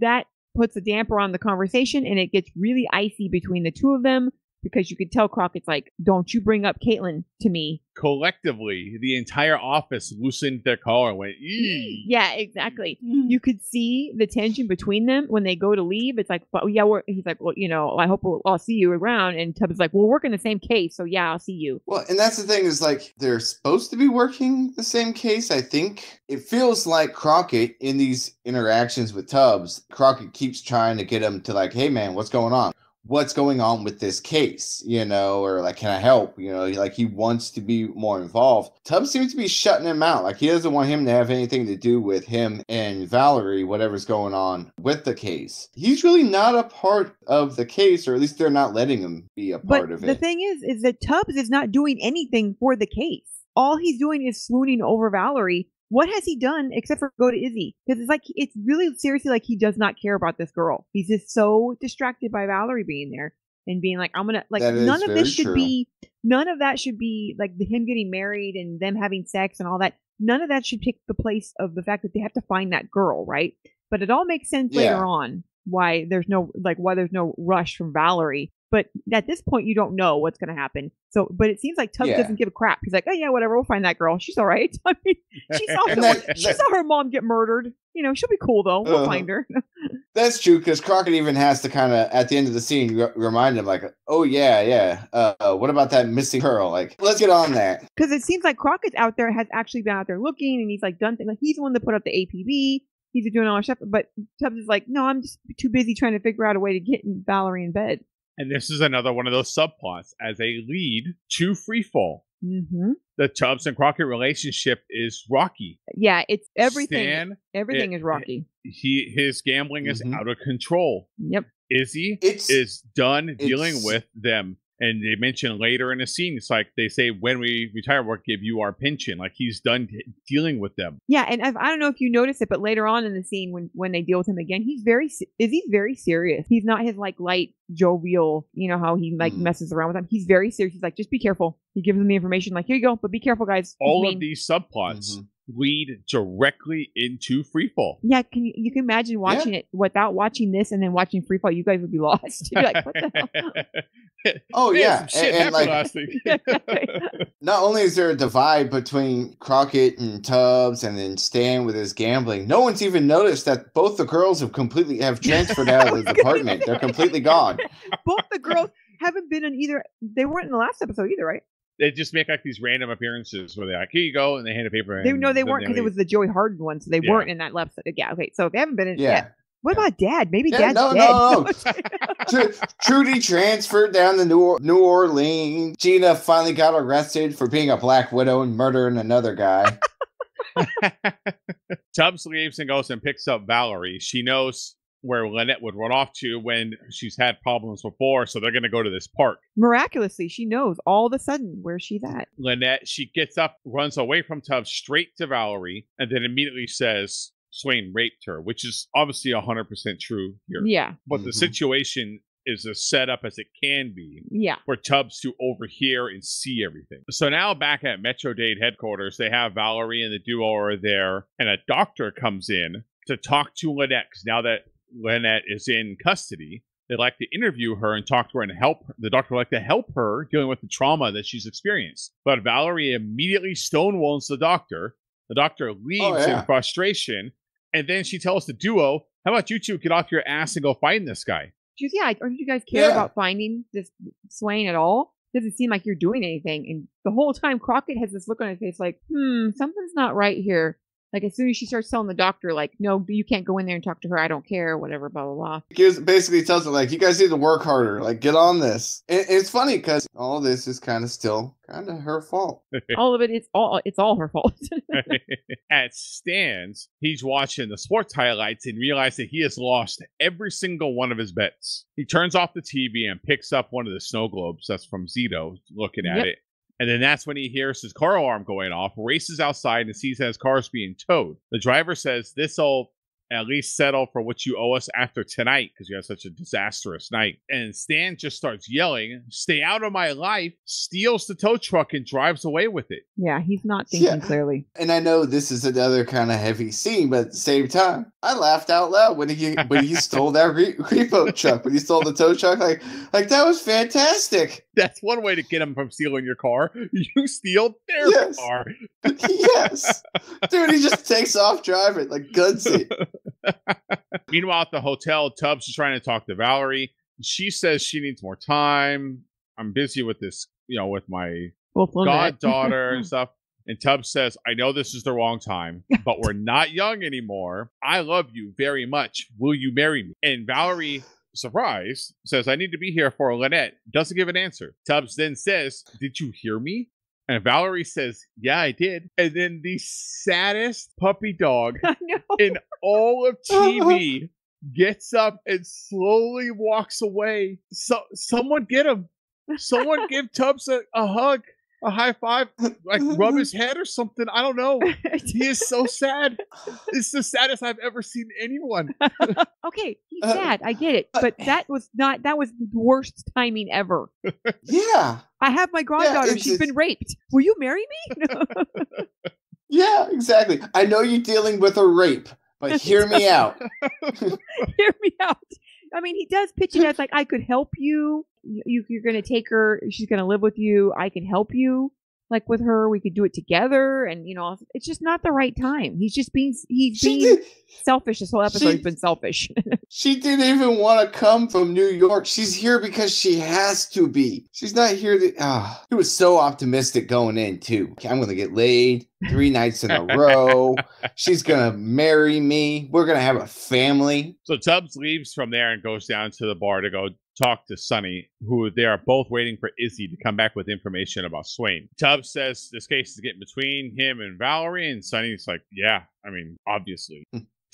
that puts a damper on the conversation, and it gets really icy between the two of them because you could tell Crockett's like, "Don't you bring up Caitlin to me." Collectively, the entire office loosened their collar and went, eee. Yeah, exactly. You could see the tension between them when they go to leave. It's like, well, yeah, he's like, well, you know, I hope I'll see you around. And Tubbs is like, we're working the same case, so yeah, I'll see you. Well, and that's the thing is like, they're supposed to be working the same case, I think. It feels like Crockett, in these interactions with Tubbs, Crockett keeps trying to get him to like, hey man, what's going on? what's going on with this case, you know, or like, can I help? You know, like he wants to be more involved. Tubbs seems to be shutting him out. Like he doesn't want him to have anything to do with him and Valerie, whatever's going on with the case. He's really not a part of the case, or at least they're not letting him be a part of it. The thing is that Tubbs is not doing anything for the case. All he's doing is swooning over Valerie. What has he done except for go to Izzy? Because it's like, it's really seriously like he does not care about this girl. He's just so distracted by Valerie being there and being like, I'm going to, like, none of this should be, none of that should be like him getting married and them having sex and all that. None of that should take the place of the fact that they have to find that girl, right? But it all makes sense later on why there's no, like, why there's no rush from Valerie. But at this point, you don't know what's going to happen. So, but it seems like Tubbs doesn't give a crap. He's like, oh, yeah, whatever. We'll find that girl. She's all right. I mean, she saw, she saw her mom get murdered. You know, she'll be cool, though. We'll find her. That's true, because Crockett even has to kind of, at the end of the scene, remind him, like, oh, what about that missing girl? Like, let's get on that. Because it seems like Crockett's out there, has actually been out there looking, and he's like, done things. Like, he's the one that put up the APB. He's doing all our stuff. But Tubbs is like, no, I'm just too busy trying to figure out a way to get Valerie in bed. And this is another one of those subplots as a lead to Freefall. Mm-hmm. The Tubbs and Crockett relationship is rocky. Yeah, it's everything. Stan, everything is rocky. His gambling is out of control. Yep. Izzy is done dealing with them. And they mention later in the scene, it's like they say, when we retire, we'll give you our pension. Like he's done dealing with them. Yeah. And I don't know if you notice it, but later on in the scene, when they deal with him again, he's very serious. He's not his like light, jovial, you know, how he like messes around with them. He's very serious. He's like, just be careful. He gives them the information like, here you go, but be careful, guys. All of these subplots lead directly into Freefall. Yeah. You can imagine watching it without watching this and then watching Freefall, you guys would be lost. You're like, what the hell? Oh, yeah. And like, last week. Not only is there a divide between Crockett and Tubbs and then Stan with his gambling, no one's even noticed that both the girls have transferred out of the apartment. They're completely gone. Both the girls haven't been in either. They weren't in the last episode either, right? They just make like these random appearances where they're like, here you go, and they hand a paper. They weren't, because it was the Joey Harden one, so they weren't in that last episode. Yeah, okay. So they haven't been in yet. What about Dad? Maybe Dad's dead. No. Trudy transferred down to New Orleans. Gina finally got arrested for being a black widow and murdering another guy. Tubbs leaves and goes and picks up Valerie. She knows where Lynette would run off to when she's had problems before, so they're going to go to this park. Miraculously, she knows all of a sudden where she's at. Lynette, she gets up, runs away from Tubbs straight to Valerie, and then immediately says, Swain raped her, which is obviously 100% true here. Yeah. But the situation is as set up as it can be. Yeah. For Tubbs to overhear and see everything. So now back at Metro-Dade headquarters, they have Valerie and the duo are there, and a doctor comes in to talk to Lynette. Now that Lynette is in custody, they'd like to interview her and talk to her and help her. The doctor would like to help her dealing with the trauma that she's experienced. But Valerie immediately stonewalls the doctor. The doctor leaves in frustration. And then she tells the duo, how about you two get off your ass and go find this guy? She goes, yeah, don't you guys care about finding this Swain at all? Doesn't seem like you're doing anything. And the whole time, Crockett has this look on his face like, something's not right here. Like, as soon as she starts telling the doctor, like, no, you can't go in there and talk to her. I don't care, whatever, blah, blah, blah. He basically tells her, like, you guys need to work harder. Like, get on this. It's funny because all this is kind of still kind of her fault. All of it, it's all her fault. At Stan's, he's watching the sports highlights and realizes that he has lost every single one of his bets. He turns off the TV and picks up one of the snow globes. That's from Zito looking at it. And then that's when he hears his car alarm going off, races outside, and sees that his car is being towed. The driver says, this'll at least settle for what you owe us after tonight, because you had such a disastrous night. And Stan just starts yelling, stay out of my life, steals the tow truck, and drives away with it. Yeah, he's not thinking clearly. And I know this is another kind of heavy scene, but at the same time, I laughed out loud when he stole that repo truck, when he stole the tow truck. Like that was fantastic. That's one way to get him from stealing your car. You steal their car. Yes. Dude, he just takes off driving, like guns it. Meanwhile, at the hotel, Tubbs is trying to talk to Valerie. She says she needs more time. I'm busy with this, you know, with my goddaughter and stuff. And Tubbs says, I know this is the wrong time, but we're not young anymore. I love you very much. Will you marry me? And Valerie surprised, says, "I need to be here for Lynette." Doesn't give an answer. Tubbs then says, "Did you hear me?" And Valerie says, "Yeah, I did." And then the saddest puppy dog in all of TV gets up and slowly walks away. So someone get him. Someone give Tubbs a hug, a high five, like rub his head or something. I don't know. He is so sad. It's the saddest I've ever seen anyone. Okay, he's sad. I get it. But that was the worst timing ever. Yeah. I have my granddaughter. Yeah, she's been raped. Will you marry me? Yeah, exactly. I know you're dealing with a rape, but hear me out. Hear me out. I mean, he does pitch it as like, I could help you. You're going to take her. She's going to live with you. I can help you, like with her. We could do it together. And, you know, it's just not the right time. He's just being selfish. This whole episode has been selfish. She didn't even want to come from New York. She's here because she has to be. She's not here. He was so optimistic going in, too. I'm going to get laid 3 nights in a row. She's going to marry me. We're going to have a family. So Tubbs leaves from there and goes down to the bar to go talk to Sonny, who they are both waiting for Izzy to come back with information about Swain. Tubbs says this case is getting between him and Valerie, and Sonny's like, yeah, I mean, obviously.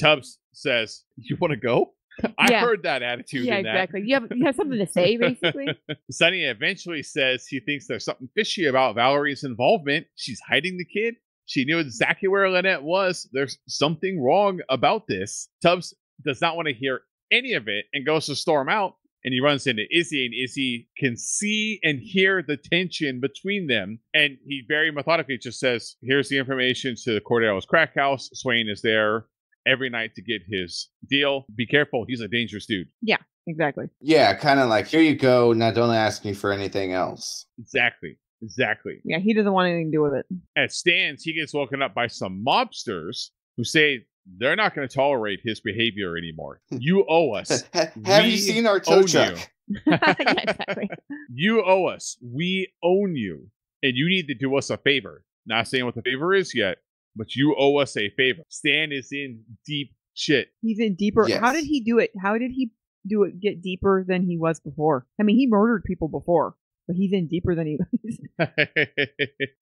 Tubbs says, you want to go? I heard that attitude in that. Yeah, exactly. You have something to say, basically. Sonny eventually says he thinks there's something fishy about Valerie's involvement. She's hiding the kid. She knew exactly where Lynette was. There's something wrong about this. Tubbs does not want to hear any of it and goes to storm out. And he runs into Izzy, and Izzy can see and hear the tension between them. And he very methodically just says, here's the information to the Cordello's crack house. Swain is there every night to get his deal. Be careful. He's a dangerous dude. Yeah, exactly. Yeah, kind of like, here you go. Now don't ask me for anything else. Exactly. Exactly. Yeah, he doesn't want anything to do with it. At Stan's, he gets woken up by some mobsters who say they're not going to tolerate his behavior anymore. You owe us. Have you seen our tow truck? Yeah, exactly. You owe us. We own you. And you need to do us a favor. Not saying what the favor is yet, but you owe us a favor. Stan is in deep shit. He's in deeper. Yes. How did he do it? How did he do it get deeper than he was before? I mean, he murdered people before, but he's in deeper than he was.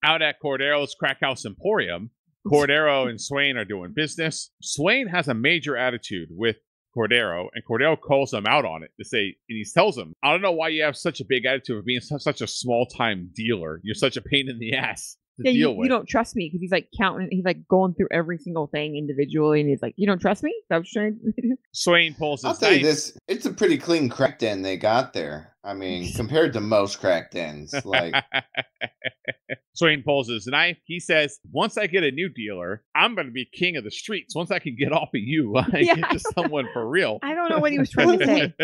Out at Cordero's Crack House Emporium, Cordero and Swain are doing business. Swain has a major attitude with Cordero, and Cordero calls him out on it to say, and he tells him, I don't know why you have such a big attitude of being such a small-time dealer. You're such a pain in the ass to deal with. You don't trust me, because he's like counting, he's like going through every single thing individually, and he's like, you don't trust me? That was strange. Swain pulls his knife. I'll tell you this, it's a pretty clean crack den they got there. I mean, compared to most crack dens, like... Swain pulls his knife. He says, once I get a new dealer, I'm going to be king of the streets. Once I can get off of you, I get to someone for real. I don't know what he was trying to say.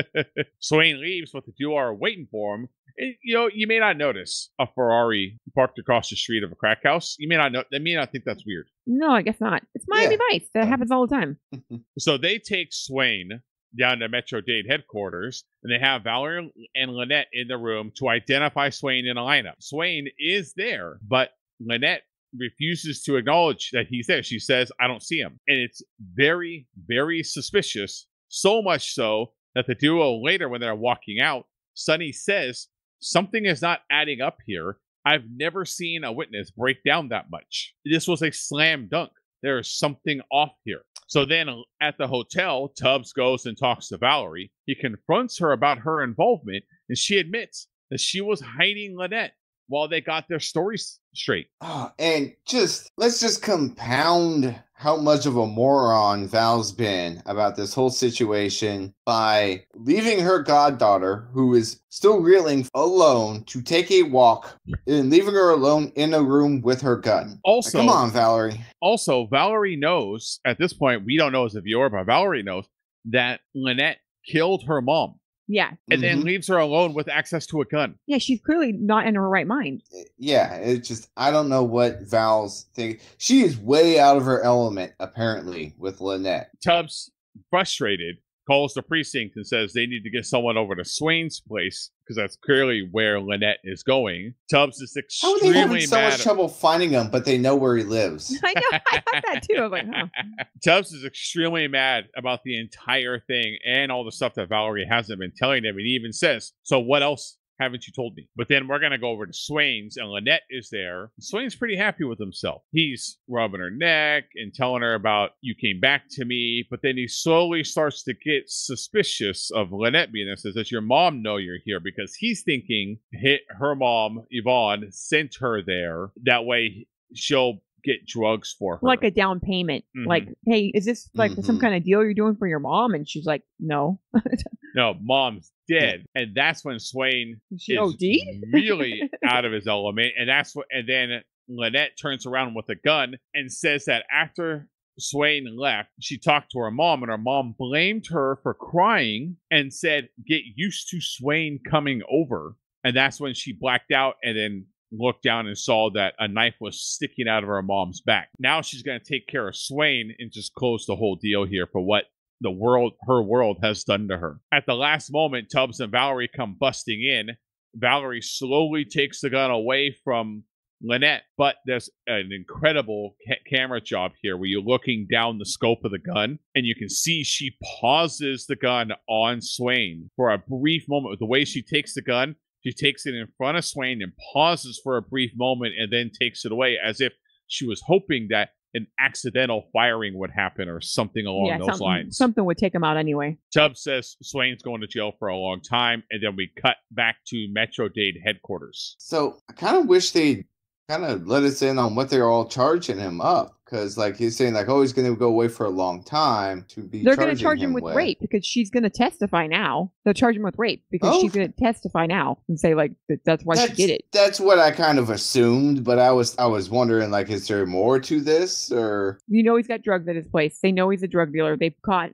Swain leaves, but the duo are waiting for him. And, you know, you may not notice a Ferrari parked across the street of a crack house. You may not know. They may not think that's weird. No, I guess not. It's Miami Vice. That happens all the time. So they take Swain down to Metro-Dade headquarters, and they have Valerie and Lynette in the room to identify Swain in a lineup. Swain is there, but Lynette refuses to acknowledge that he's there. She says, I don't see him. And it's very, very suspicious, so much so that the duo later, when they're walking out, Sonny says, something is not adding up here. I've never seen a witness break down that much. This was a slam dunk. There is something off here. So then at the hotel, Tubbs goes and talks to Valerie. He confronts her about her involvement, and she admits that she was hiding Lynette while they got their stories straight. Oh, and let's just compound how much of a moron Val's been about this whole situation by leaving her goddaughter, who is still reeling, alone to take a walk, and leaving her alone in a room with her gun. Also, like, come on, Valerie. Also, Valerie knows, at this point, we don't know as a viewer, but Valerie knows that Lynette killed her mom. Yeah. And then leaves her alone with access to a gun. Yeah, she's clearly not in her right mind. Yeah, it's just, I don't know what Val's thinking. She is way out of her element, apparently, with Lynette. Tubbs, frustrated, calls the precinct and says they need to get someone over to Swain's place because that's clearly where Lynette is going. Tubbs is extremely mad. How are they having so much trouble finding him, but they know where he lives? I know. I thought that too. I'm like, oh. Tubbs is extremely mad about the entire thing and all the stuff that Valerie hasn't been telling him. And he even says, so what else haven't you told me? But then we're going to go over to Swain's, and Lynette is there. Swain's pretty happy with himself. He's rubbing her neck and telling her about, you came back to me. But then he slowly starts to get suspicious of Lynette being there. Says, does your mom know you're here? Because he's thinking her mom, Yvonne, sent her there. That way she'll get drugs for her. Like a down payment. Mm-hmm. Like, hey, is this like some kind of deal you're doing for your mom? And she's like, no. No, mom's dead. And that's when Swain is really out of his element. And that's what, and then Lynette turns around with a gun and says that after Swain left, she talked to her mom, and her mom blamed her for crying and said, get used to Swain coming over. And that's when she blacked out and then looked down and saw that a knife was sticking out of her mom's back. Now she's going to take care of Swain and just close the whole deal here for what the world, her world, has done to her. At the last moment, Tubbs and Valerie come busting in. Valerie slowly takes the gun away from Lynette, but there's an incredible camera job here where you're looking down the scope of the gun, and you can see she pauses the gun on Swain for a brief moment. With the way she takes the gun, she takes it in front of Swain and pauses for a brief moment and then takes it away, as if she was hoping that an accidental firing would happen or something along those lines. Something would take him out anyway. Tubbs says Swain's going to jail for a long time, and then we cut back to Metro-Dade headquarters. So I kind of wish they kind of let us in on what they're all charging him up, because like he's saying, like, oh, he's going to go away for a long time to be. They're going to charge him with rape because she's going to testify now. They'll charge him with rape because she's going to testify now and say like that's why she did it. That's what I kind of assumed, but I was wondering, like, is there more to this? Or he's got drugs at his place. They know he's a drug dealer. They caught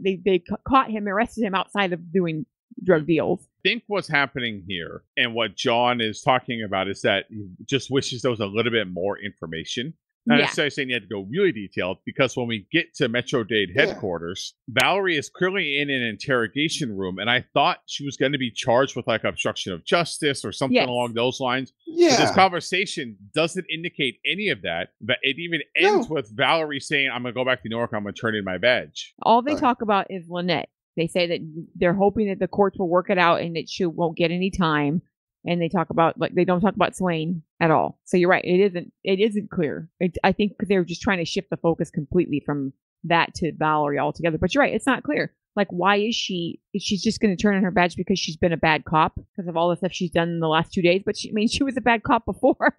him, arrested him outside of doing drug deals. I think what's happening here and what John is talking about is that he just wishes there was a little bit more information. Not necessarily saying you had to go really detailed, because when we get to Metro-Dade headquarters, Valerie is clearly in an interrogation room, and I thought she was going to be charged with like obstruction of justice or something along those lines. Yeah. But this conversation doesn't indicate any of that, but it even ends with Valerie saying, I'm going to go back to New York, I'm going to turn in my badge. All they talk about is Lynette. They say that they're hoping that the courts will work it out and that she won't get any time. And they talk about, like, they don't talk about Swain at all. So you're right. It isn't clear. I think they're just trying to shift the focus completely from that to Valerie altogether. But you're right. It's not clear. Like, why is she? She's just going to turn in her badge because she's been a bad cop because of all the stuff she's done in the last 2 days. But she, I mean, she was a bad cop before.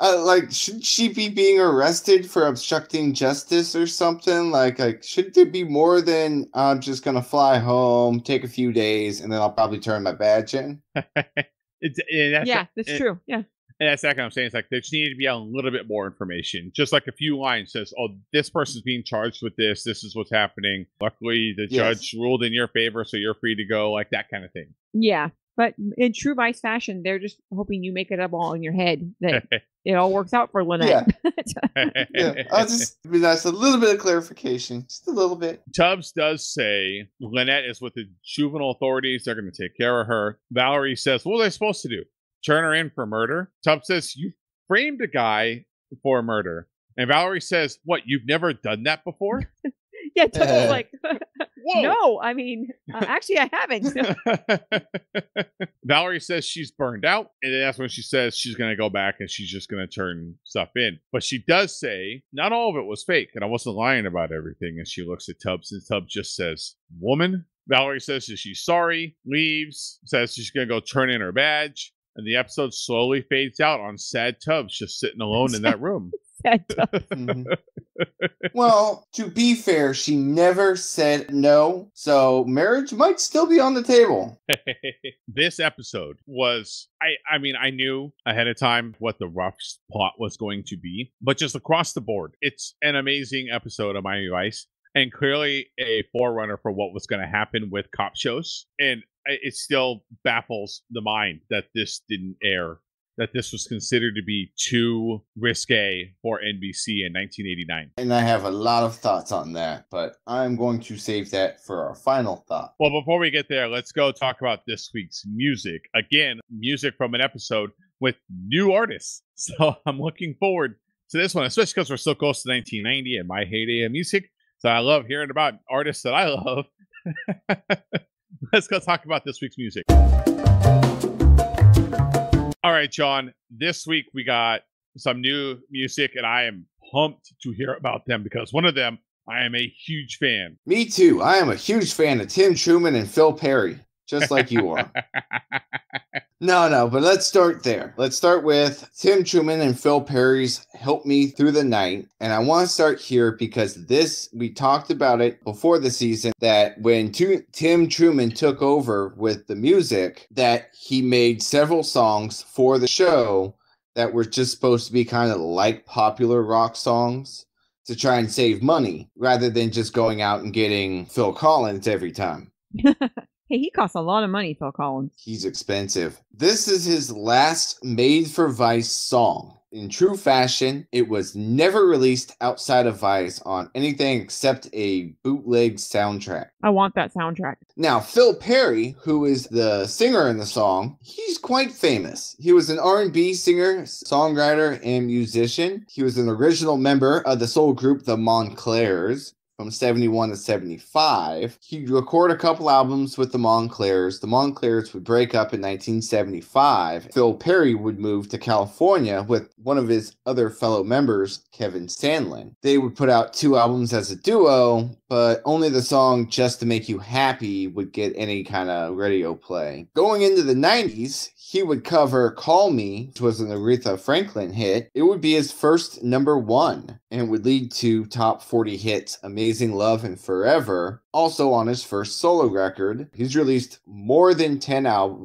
Like, should she be being arrested for obstructing justice or something? Like, should there be more than I'm just going to fly home, take a few days, and then I'll probably turn my badge in? That's true. Yeah. And that's exactly what I'm saying. It's like there just needed to be a little bit more information. Just like a few lines says, oh, this person's being charged with this. This is what's happening. Luckily, the judge ruled in your favor, so you're free to go, like that kind of thing. Yeah. But in true Vice fashion, they're just hoping you make it up all in your head that it all works out for Lynette. That's a little bit of clarification. Just a little bit. Tubbs does say Lynette is with the juvenile authorities. They're going to take care of her. Valerie says, what are they supposed to do? Turn her in for murder? Tubbs says, you framed a guy for murder. And Valerie says, what, you've never done that before? Tubbs was like, no, I mean, actually, I haven't. Valerie says she's burned out. And then that's when she says she's going to go back and she's just going to turn stuff in. But she does say, not all of it was fake. And I wasn't lying about everything. And she looks at Tubbs, and Tubbs just says, woman. Valerie says that she's sorry, leaves, says she's going to go turn in her badge. And the episode slowly fades out on sad Tubbs just sitting alone in that room. Sad Tubbs. Well, to be fair, she never said no, so marriage might still be on the table. This episode was, I mean, I knew ahead of time what the rough plot was going to be, but just across the board, it's an amazing episode of Miami Vice, and clearly a forerunner for what was going to happen with cop shows. And it still baffles the mind that this didn't air that this was considered to be too risque for NBC in 1989. And I have a lot of thoughts on that, but I'm going to save that for our final thought. Well, before we get there, let's go talk about this week's music. Again, music from an episode with new artists. So I'm looking forward to this one, especially because we're so close to 1990 and my heyday of music. So I love hearing about artists that I love. Let's go talk about this week's music. All right, John, this week we got some new music, and I am pumped to hear about them because one of them, I am a huge fan. Me too. I am a huge fan of Tim Truman and Phil Perry, just like you are. No, but let's start there. Let's start with Tim Truman and Phil Perry's Help Me Through the Night. And I want to start here because this, we talked about it before the season, that when Tim Truman took over with the music, that he made several songs for the show that were just supposed to be kind of like popular rock songs to try and save money rather than just going out and getting Phil Collins every time. Hey, he costs a lot of money, Phil Collins. He's expensive. This is his last Made for Vice song. In true fashion, it was never released outside of Vice on anything except a bootleg soundtrack. I want that soundtrack. Now, Phil Perry, who is the singer in the song, he's quite famous. He was an R&B singer, songwriter, and musician. He was an original member of the soul group The Montclairs. From 71 to 75, he'd record a couple albums with the Montclairs. The Montclairs would break up in 1975. Phil Perry would move to California with one of his other fellow members, Kevin Sandlin. They would put out two albums as a duo, but only the song Just to Make You Happy would get any kind of radio play. Going into the 90s, he would cover Call Me, which was an Aretha Franklin hit. It would be his first #1 and would lead to top 40 hits Amazing Love and Forever. Also on his first solo record, he's released more than 10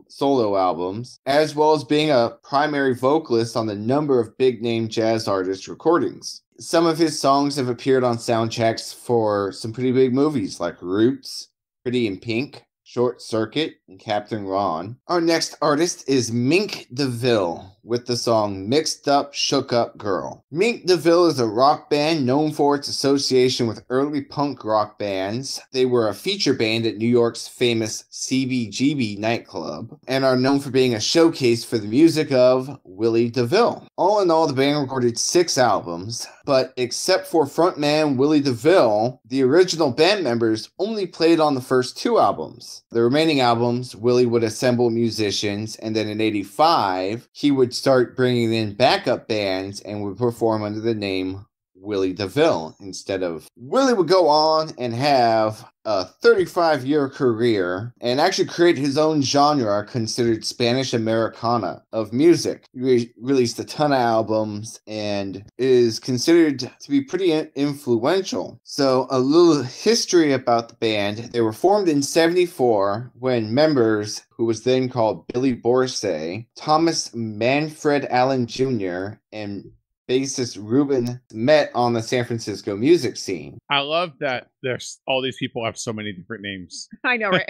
solo albums, as well as being a primary vocalist on the number of big-name jazz artist recordings. Some of his songs have appeared on soundtracks for some pretty big movies like Roots, Pretty in Pink, Short Circuit, and Captain Ron. Our next artist is Mink DeVille with the song Mixed Up, Shook Up Girl. Mink DeVille is a rock band known for its association with early punk rock bands. They were a feature band at New York's famous CBGB nightclub and are known for being a showcase for the music of Willie DeVille. All in all, the band recorded 6 albums, but except for frontman Willie DeVille, the original band members only played on the first 2 albums. The remaining albums, Willie would assemble musicians, and then in 1985, he would start bringing in backup bands and would perform under the name Willie DeVille instead of... Willie would go on and have a 35-year career and actually create his own genre considered Spanish Americana of music. He released a ton of albums and is considered to be pretty influential. So a little history about the band. They were formed in 1974 when members, who was then called Billy Borsay, Thomas Manfred Allen Jr., and bassist Ruben met on the San Francisco music scene. I love that there's all these people have so many different names. I know, right?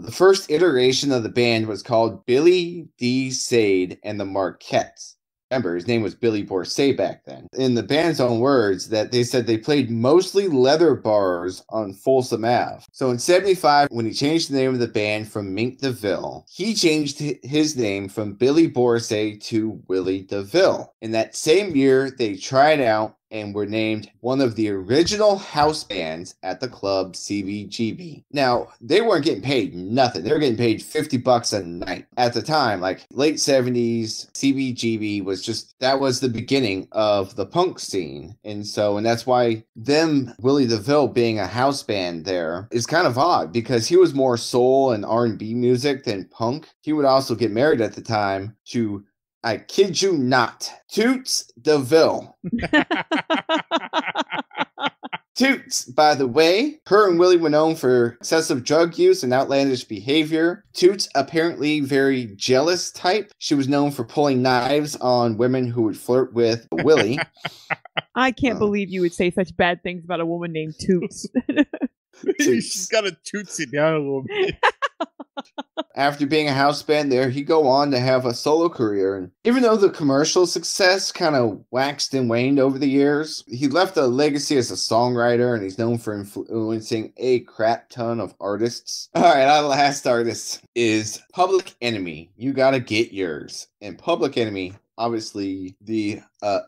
The first iteration of the band was called Billy D. Sade and the Marquettes. Remember, his name was Billy Borsay back then. In the band's own words, that they said they played mostly leather bars on Folsom Ave. So in 1975, when he changed the name of the band from Mink DeVille, he changed his name from Billy Borsay to Willie DeVille. In that same year, they tried out and were named one of the original house bands at the club CBGB. Now, they weren't getting paid nothing. They were getting paid $50 a night. At the time, like late 70s, CBGB was just, that was the beginning of the punk scene. And that's why them, Willie DeVille being a house band there is kind of odd because he was more soul and R&B music than punk. He would also get married at the time to, I kid you not, Toots DeVille. Toots, by the way, her and Willie were known for excessive drug use and outlandish behavior. Toots, apparently very jealous type. She was known for pulling knives on women who would flirt with Willie. I can't believe you would say such bad things about a woman named Toots. She's got to toots it down a little bit. After being a house band there, he'd go on to have a solo career. And even though the commercial success kind of waxed and waned over the years, he left a legacy as a songwriter, and he's known for influencing a crap ton of artists. All right, our last artist is Public Enemy, You Gotta Get Yours. And Public Enemy, obviously the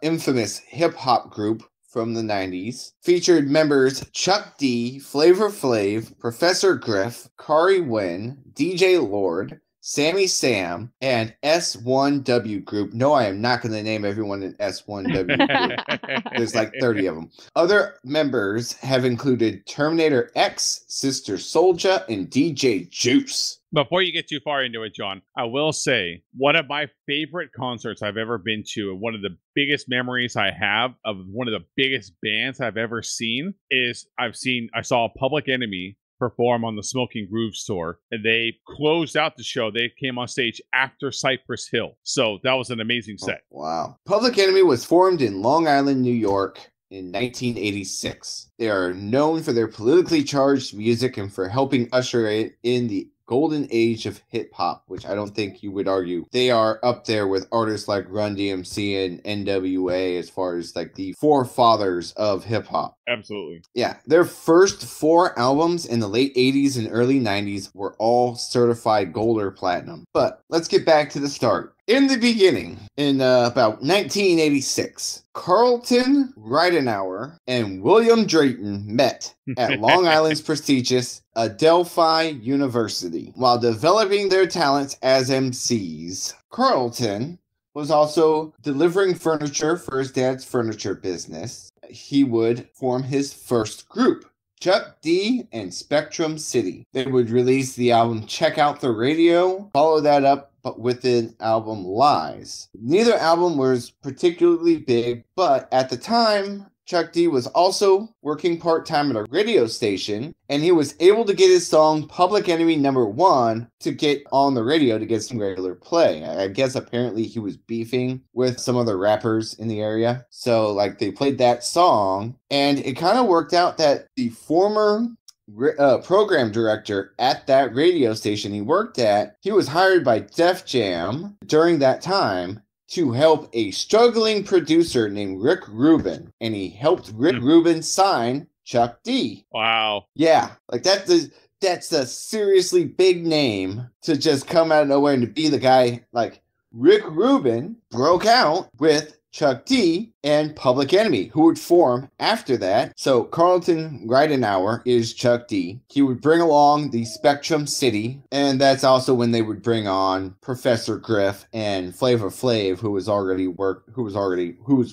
infamous hip-hop group from the 90s, featured members Chuck D, Flavor Flav, Professor Griff, Kari Wynn, DJ Lord, Sammy Sam, and S1W Group. No, I am not going to name everyone in S1W Group. There's like 30 of them. Other members have included Terminator X, Sister Soulja, and DJ Juice. Before you get too far into it, John, I will say one of my favorite concerts I've ever been to, and one of the biggest memories I have of one of the biggest bands I've ever seen is I saw Public Enemy perform on the Smoking Grooves tour, and they closed out the show. They came on stage after Cypress Hill. So that was an amazing set. Oh, wow. Public Enemy was formed in Long Island, New York in 1986. They are known for their politically charged music and for helping usher it in the golden age of hip-hop, which I don't think you would argue. They are up there with artists like Run DMC and NWA as far as like the forefathers of hip-hop. Absolutely. Yeah. Their first four albums in the late 80s and early 90s were all certified gold or platinum. But let's get back to the start. In the beginning, in about 1986, Carlton Ridenauer and William Drayton met at Long Island's prestigious Adelphi University while developing their talents as MCs. Carlton was also delivering furniture for his dad's furniture business. He would form his first group, Chuck D and Spectrum City. They would release the album Check Out the Radio, follow that up with an album Lies. Neither album was particularly big, but at the time, Chuck D was also working part-time at a radio station, and he was able to get his song Public Enemy No. 1 to get on the radio to get some regular play. I guess apparently he was beefing with some other rappers in the area. So like they played that song, and it kind of worked out that the former program director at that radio station he worked at, he was hired by Def Jam during that time to help a struggling producer named Rick Rubin, and he helped Rick Rubin sign Chuck D. Wow. Yeah, like that's a seriously big name to just come out of nowhere and to be the guy. Like Rick Rubin broke out with Chuck D and Public Enemy, who would form after that. So Carlton Ridenauer is Chuck D. He would bring along the Spectrum City, and that's also when they would bring on Professor Griff and Flavor Flav, who's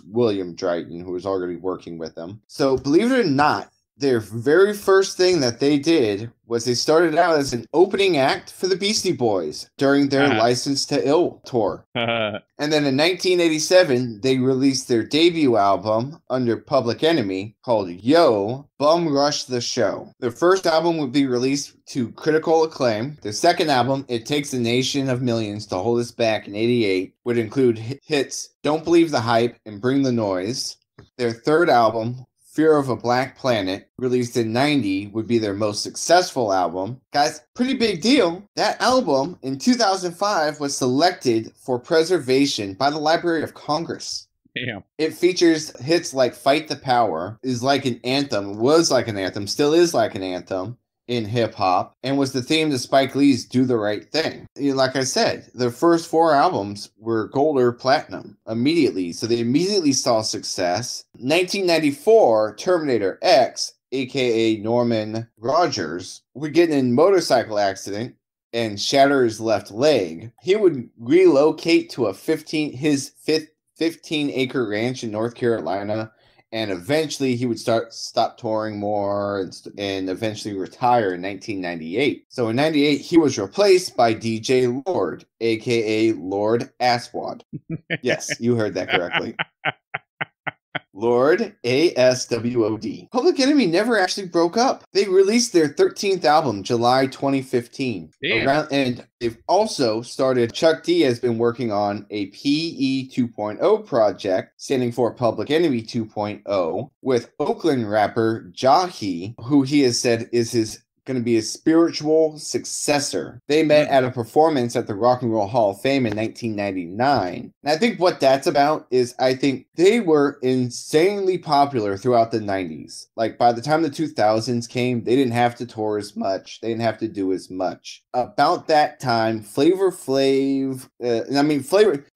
William Drayton, who was already working with them. So believe it or not, their very first thing that they did was they started out as an opening act for the Beastie Boys during their License to Ill tour. And then in 1987, they released their debut album under Public Enemy called Yo, Bum Rush the Show. Their first album would be released to critical acclaim. Their second album, It Takes a Nation of Millions to Hold Us Back in 88, would include hits Don't Believe the Hype and Bring the Noise. Their third album, Fear of a Black Planet, released in 90, would be their most successful album. Guys, pretty big deal. That album in 2005 was selected for preservation by the Library of Congress. Damn. It features hits like Fight the Power, is like an anthem, was like an anthem, still is like an anthem in hip-hop, and was the theme to Spike Lee's Do the Right Thing. Like I said, their first four albums were gold or platinum immediately, so they immediately saw success. 1994, Terminator X, aka Norman Rogers, would get in a motorcycle accident and shatter his left leg. He would relocate to his 15-acre ranch in North Carolina, and eventually he would stop touring more and eventually retire in 1998. So in 98, he was replaced by DJ Lord, a.k.a. Lord Aswad. Yes, you heard that correctly. Lord A-S-W-O-D. Public Enemy never actually broke up. They released their 13th album, July 2015. And they've also started, Chuck D has been working on a PE 2.0 project, standing for Public Enemy 2.0, with Oakland rapper Jahi, who he has said is his going to be his spiritual successor. They met at a performance at the Rock and Roll Hall of Fame in 1999. And I think what that's about is I think they were insanely popular throughout the 90s. Like by the time the 2000s came, they didn't have to tour as much. They didn't have to do as much. About that time, Flavor Flav,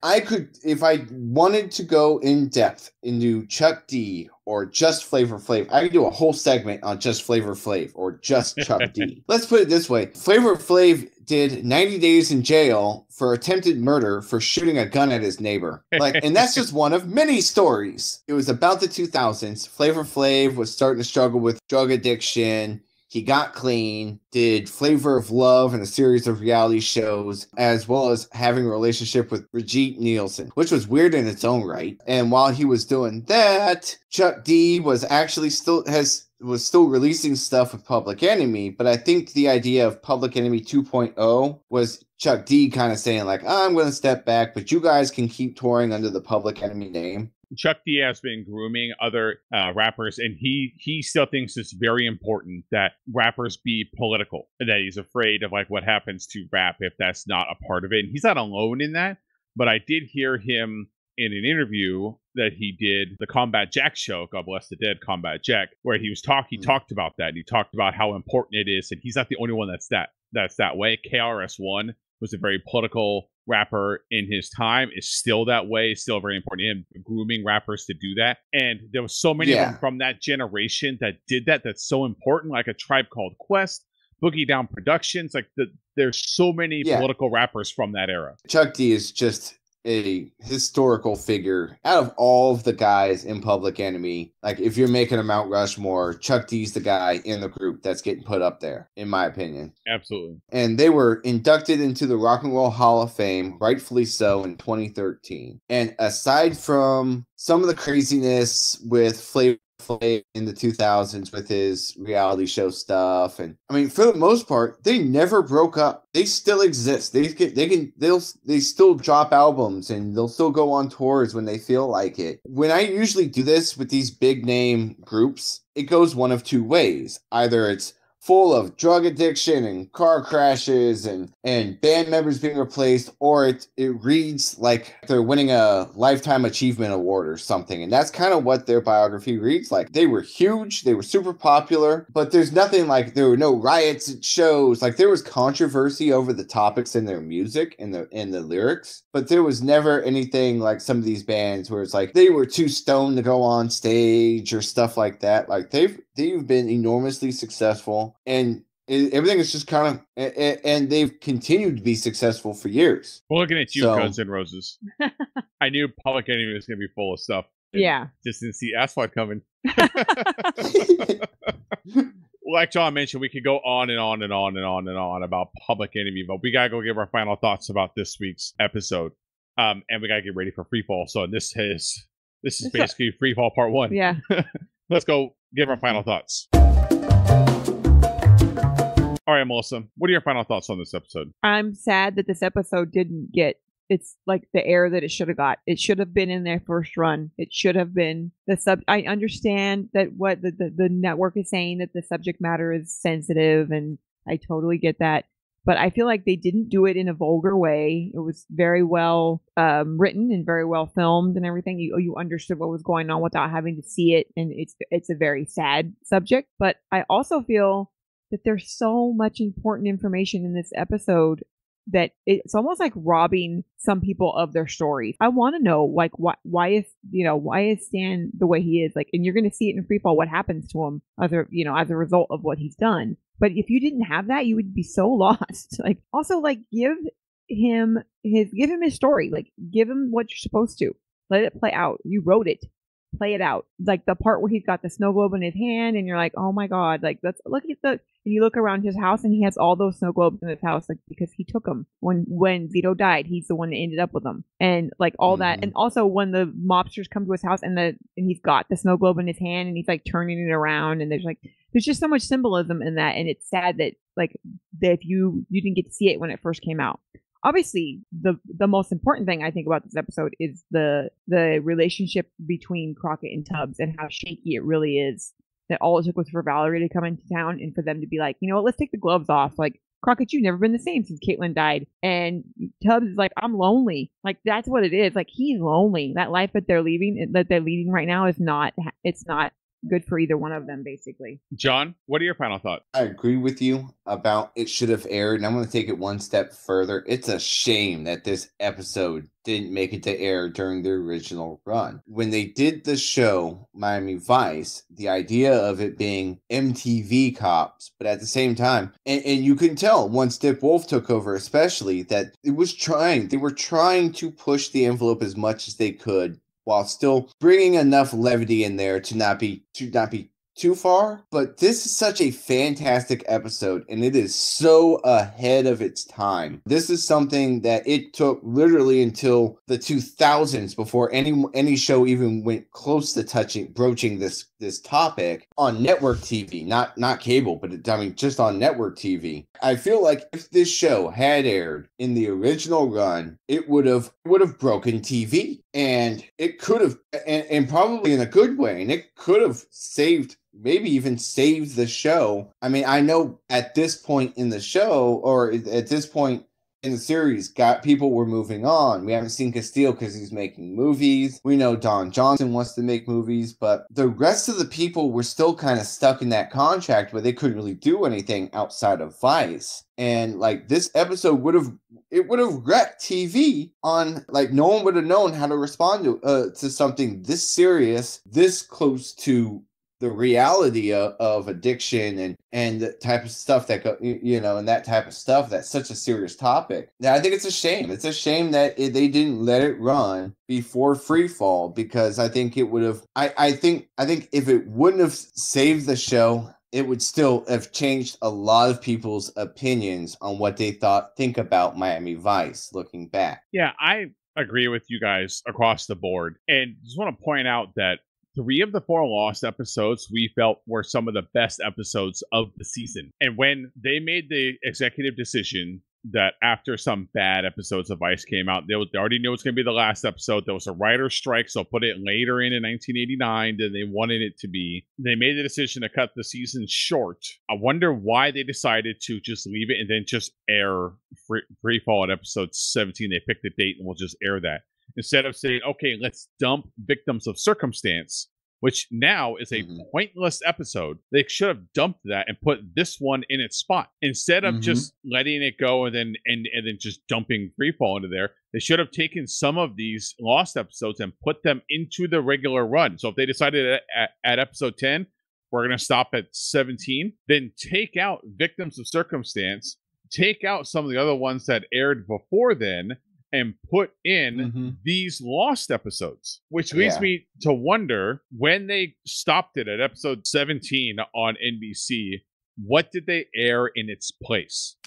I could, if I wanted to go in depth into Chuck D or just Flavor Flav. I could do a whole segment on just Flavor Flav or just Chuck D. Let's put it this way. Flavor Flav did 90 days in jail for attempted murder for shooting a gun at his neighbor. Like, and that's just one of many stories. It was about the 2000s. Flavor Flav was starting to struggle with drug addiction. He got clean, did Flavor of Love and a series of reality shows, as well as having a relationship with Brigitte Nielsen, which was weird in its own right. And while he was doing that, Chuck D was actually still releasing stuff with Public Enemy. But I think the idea of Public Enemy 2.0 was Chuck D kind of saying like, oh, I'm going to step back, but you guys can keep touring under the Public Enemy name. Chuck D has been grooming other rappers, and he still thinks it's very important that rappers be political, and that he's afraid of like what happens to rap if that's not a part of it. And he's not alone in that, but I did hear him in an interview that he did, the Combat Jack show, God bless the dead Combat Jack, where he was talked about that, and he talked about how important it is, and he's not the only one that's that way. KRS-One was a very political rapper in his time, is still that way, still very important to him, grooming rappers to do that. And there was so many of them from that generation that did that. That's so important, like a Tribe Called Quest, Boogie Down Productions. Like there's so many political rappers from that era. Chuck D is just a historical figure out of all of the guys in Public Enemy. Like if you're making a Mount Rushmore, Chuck D's the guy in the group that's getting put up there, in my opinion. Absolutely. And they were inducted into the Rock and Roll Hall of Fame, rightfully so, in 2013. And aside from some of the craziness with Flavor Flav in the 2000s with his reality show stuff, and I mean, for the most part, they never broke up. They still exist. They still drop albums, and they'll still go on tours when they feel like it. When I usually do this with these big name groups, it goes one of two ways. Either it's full of drug addiction and car crashes and band members being replaced, or it reads like they're winning a Lifetime Achievement Award or something. And that's kind of what their biography reads like. They were huge, they were super popular, but there's nothing like, there were no riots at shows. Like there was controversy over the topics in their music and in the lyrics, but there was never anything like some of these bands where it's like they were too stoned to go on stage or stuff like that. Like they've been enormously successful, and everything is just kind of, and they've continued to be successful for years. Well, looking at you, Guns N' Roses. I knew Public Enemy was going to be full of stuff. Yeah. Just didn't see asphalt coming. Like John mentioned, we could go on and on and on and on and on about Public Enemy, but we got to go give our final thoughts about this week's episode. And we got to get ready for Freefall. So this is basically Freefall Part 1. Yeah. Let's go give our final thoughts. All right, Melissa, what are your final thoughts on this episode? I'm sad that this episode didn't get, it's like the air that it should have got. It should have been in their first run. It should have been the sub. I understand that what the network is saying, that the subject matter is sensitive, and I totally get that. But I feel like they didn't do it in a vulgar way. It was very well written and very well filmed and everything. You understood what was going on without having to see it. And it's a very sad subject. But I also feel that there's so much important information in this episode that it's almost like robbing some people of their stories. I want to know, like, why is Stan the way he is? Like, and you're going to see it in Freefall what happens to him as a result of what he's done. But if you didn't have that, you would be so lost. Like, also, like, give him his story. Like, give him what you're supposed to. Let it play out. You wrote it. Play it out. Like the part where he's got the snow globe in his hand, and you're like, oh my god, like that's, look at the. And you look around his house, and he has all those snow globes in his house, like because he took them when Zito died. He's the one that ended up with them, and like all that. And also when the mobsters come to his house, and he's got the snow globe in his hand, and he's like turning it around, and there's just so much symbolism in that, and it's sad that like that if you didn't get to see it when it first came out. Obviously, the most important thing I think about this episode is the relationship between Crockett and Tubbs and how shaky it really is that all it took was for Valerie to come into town and for them to be like, you know what, let's take the gloves off. Like, Crockett, you've never been the same since Caitlin died. And Tubbs is like, I'm lonely. Like, that's what it is. Like, he's lonely. That life that they're leaving, that they're leading right now is not, it's not good for either one of them, basically. John, what are your final thoughts? I agree with you about it should have aired. And I'm going to take it one step further. It's a shame that this episode didn't make it to air during the original run. When they did the show, Miami Vice, the idea of it being MTV cops, but at the same time, and you can tell once Dip Wolf took over, especially, that it was trying, they were trying to push the envelope as much as they could, while still bringing enough levity in there to not be too far. But this is such a fantastic episode, and it is so ahead of its time. This is something that it took literally until the 2000s before any show even went close to broaching this topic on network TV, not cable, but I mean just on network TV. I feel like if this show had aired in the original run, it would have broken TV, and it could have, and probably in a good way, and it could have saved. Maybe even saved the show. I mean, I know at this point in the show, or at this point in the series, people were moving on. We haven't seen Castile because he's making movies. We know Don Johnson wants to make movies, but the rest of the people were still kind of stuck in that contract where they couldn't really do anything outside of Vice. And like this episode would have wrecked TV on, like, no one would have known how to respond to something this serious, this close to the reality of addiction and the type of stuff that go, you know, and that type of stuff, that's such a serious topic. Now, I think it's a shame. It's a shame that they didn't let it run before Freefall, because I think it would have. I think if it wouldn't have saved the show, it would still have changed a lot of people's opinions on what they think about Miami Vice looking back. Yeah, I agree with you guys across the board, and just want to point out that 3 of the 4 lost episodes we felt were some of the best episodes of the season. And when they made the executive decision that after some bad episodes of Vice came out, they already knew it was going to be the last episode. There was a writer's strike, so put it later in 1989 than they wanted it to be. They made the decision to cut the season short. I wonder why they decided to just leave it and then just air Freefall at episode 17. They picked a date and we'll just air that. Instead of saying, okay, let's dump Victims of Circumstance, which now is a pointless episode. They should have dumped that and put this one in its spot. Instead of just letting it go and then just dumping Freefall into there, they should have taken some of these lost episodes and put them into the regular run. So if they decided at episode 10, we're going to stop at 17, then take out Victims of Circumstance, take out some of the other ones that aired before then, and put in these lost episodes, which leads me to wonder, when they stopped it at episode 17 on NBC, what did they air in its place?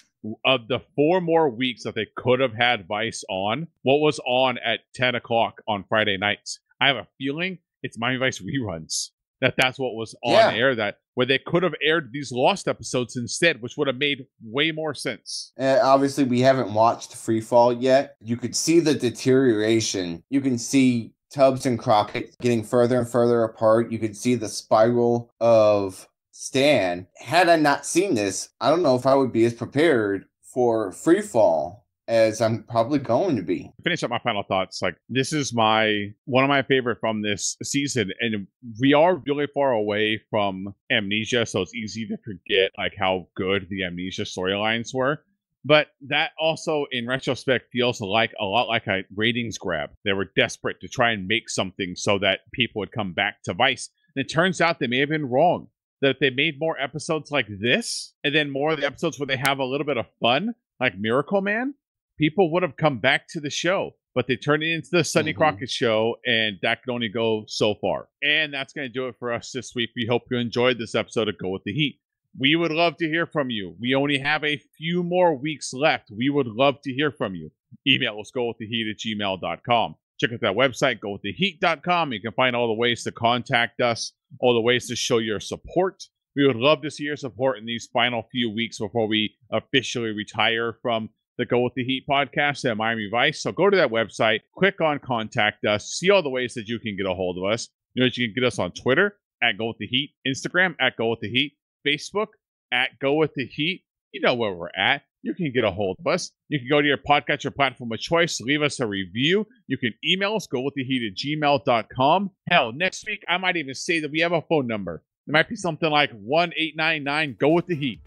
Of the 4 more weeks that they could have had Vice on, what was on at 10 o'clock on Friday nights? I have a feeling it's Miami Vice reruns. That's what was on air, that where they could have aired these lost episodes instead, which would have made way more sense. Obviously, we haven't watched Freefall yet. You could see the deterioration. You can see Tubbs and Crockett getting further and further apart. You could see the spiral of Stan. Had I not seen this, I don't know if I would be as prepared for Freefall as I'm probably going to be. Finish up my final thoughts. Like, this is one of my favorite from this season, and we are really far away from Amnesia, so it's easy to forget like how good the Amnesia storylines were. But that also, in retrospect, feels like a lot like a ratings grab. They were desperate to try and make something so that people would come back to Vice. And it turns out they may have been wrong. That they made more episodes like this, and then more of the episodes where they have a little bit of fun, like Miracle Man. People would have come back to the show, but they turned it into the Sonny Crockett show, and that could only go so far. And that's going to do it for us this week. We hope you enjoyed this episode of Go With The Heat. We would love to hear from you. We only have a few more weeks left. We would love to hear from you. Email us, gowiththeheat@gmail.com. Check out that website, gowiththeheat.com. You can find all the ways to contact us, all the ways to show your support. We would love to see your support in these final few weeks before we officially retire from the Go With The Heat podcast at Miami Vice. So go to that website, click on Contact Us, see all the ways that you can get a hold of us. You know that you can get us on Twitter at Go With The Heat. Instagram, at Go With The Heat. Facebook, at Go With The Heat. You know where we're at. You can get a hold of us. You can go to your podcatcher platform of choice. Leave us a review. You can email us, gowiththeheat@gmail.com. Hell, next week, I might even say that we have a phone number. It might be something like 1-899-GO-WITH-THE-HEAT.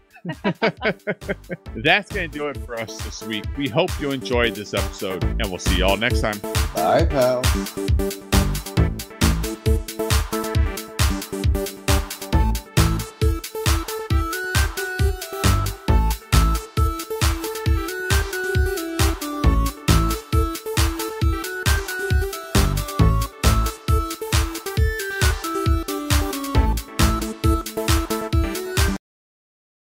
That's going to do it for us this week. We hope you enjoyed this episode, and we'll see y'all next time. Bye, pals.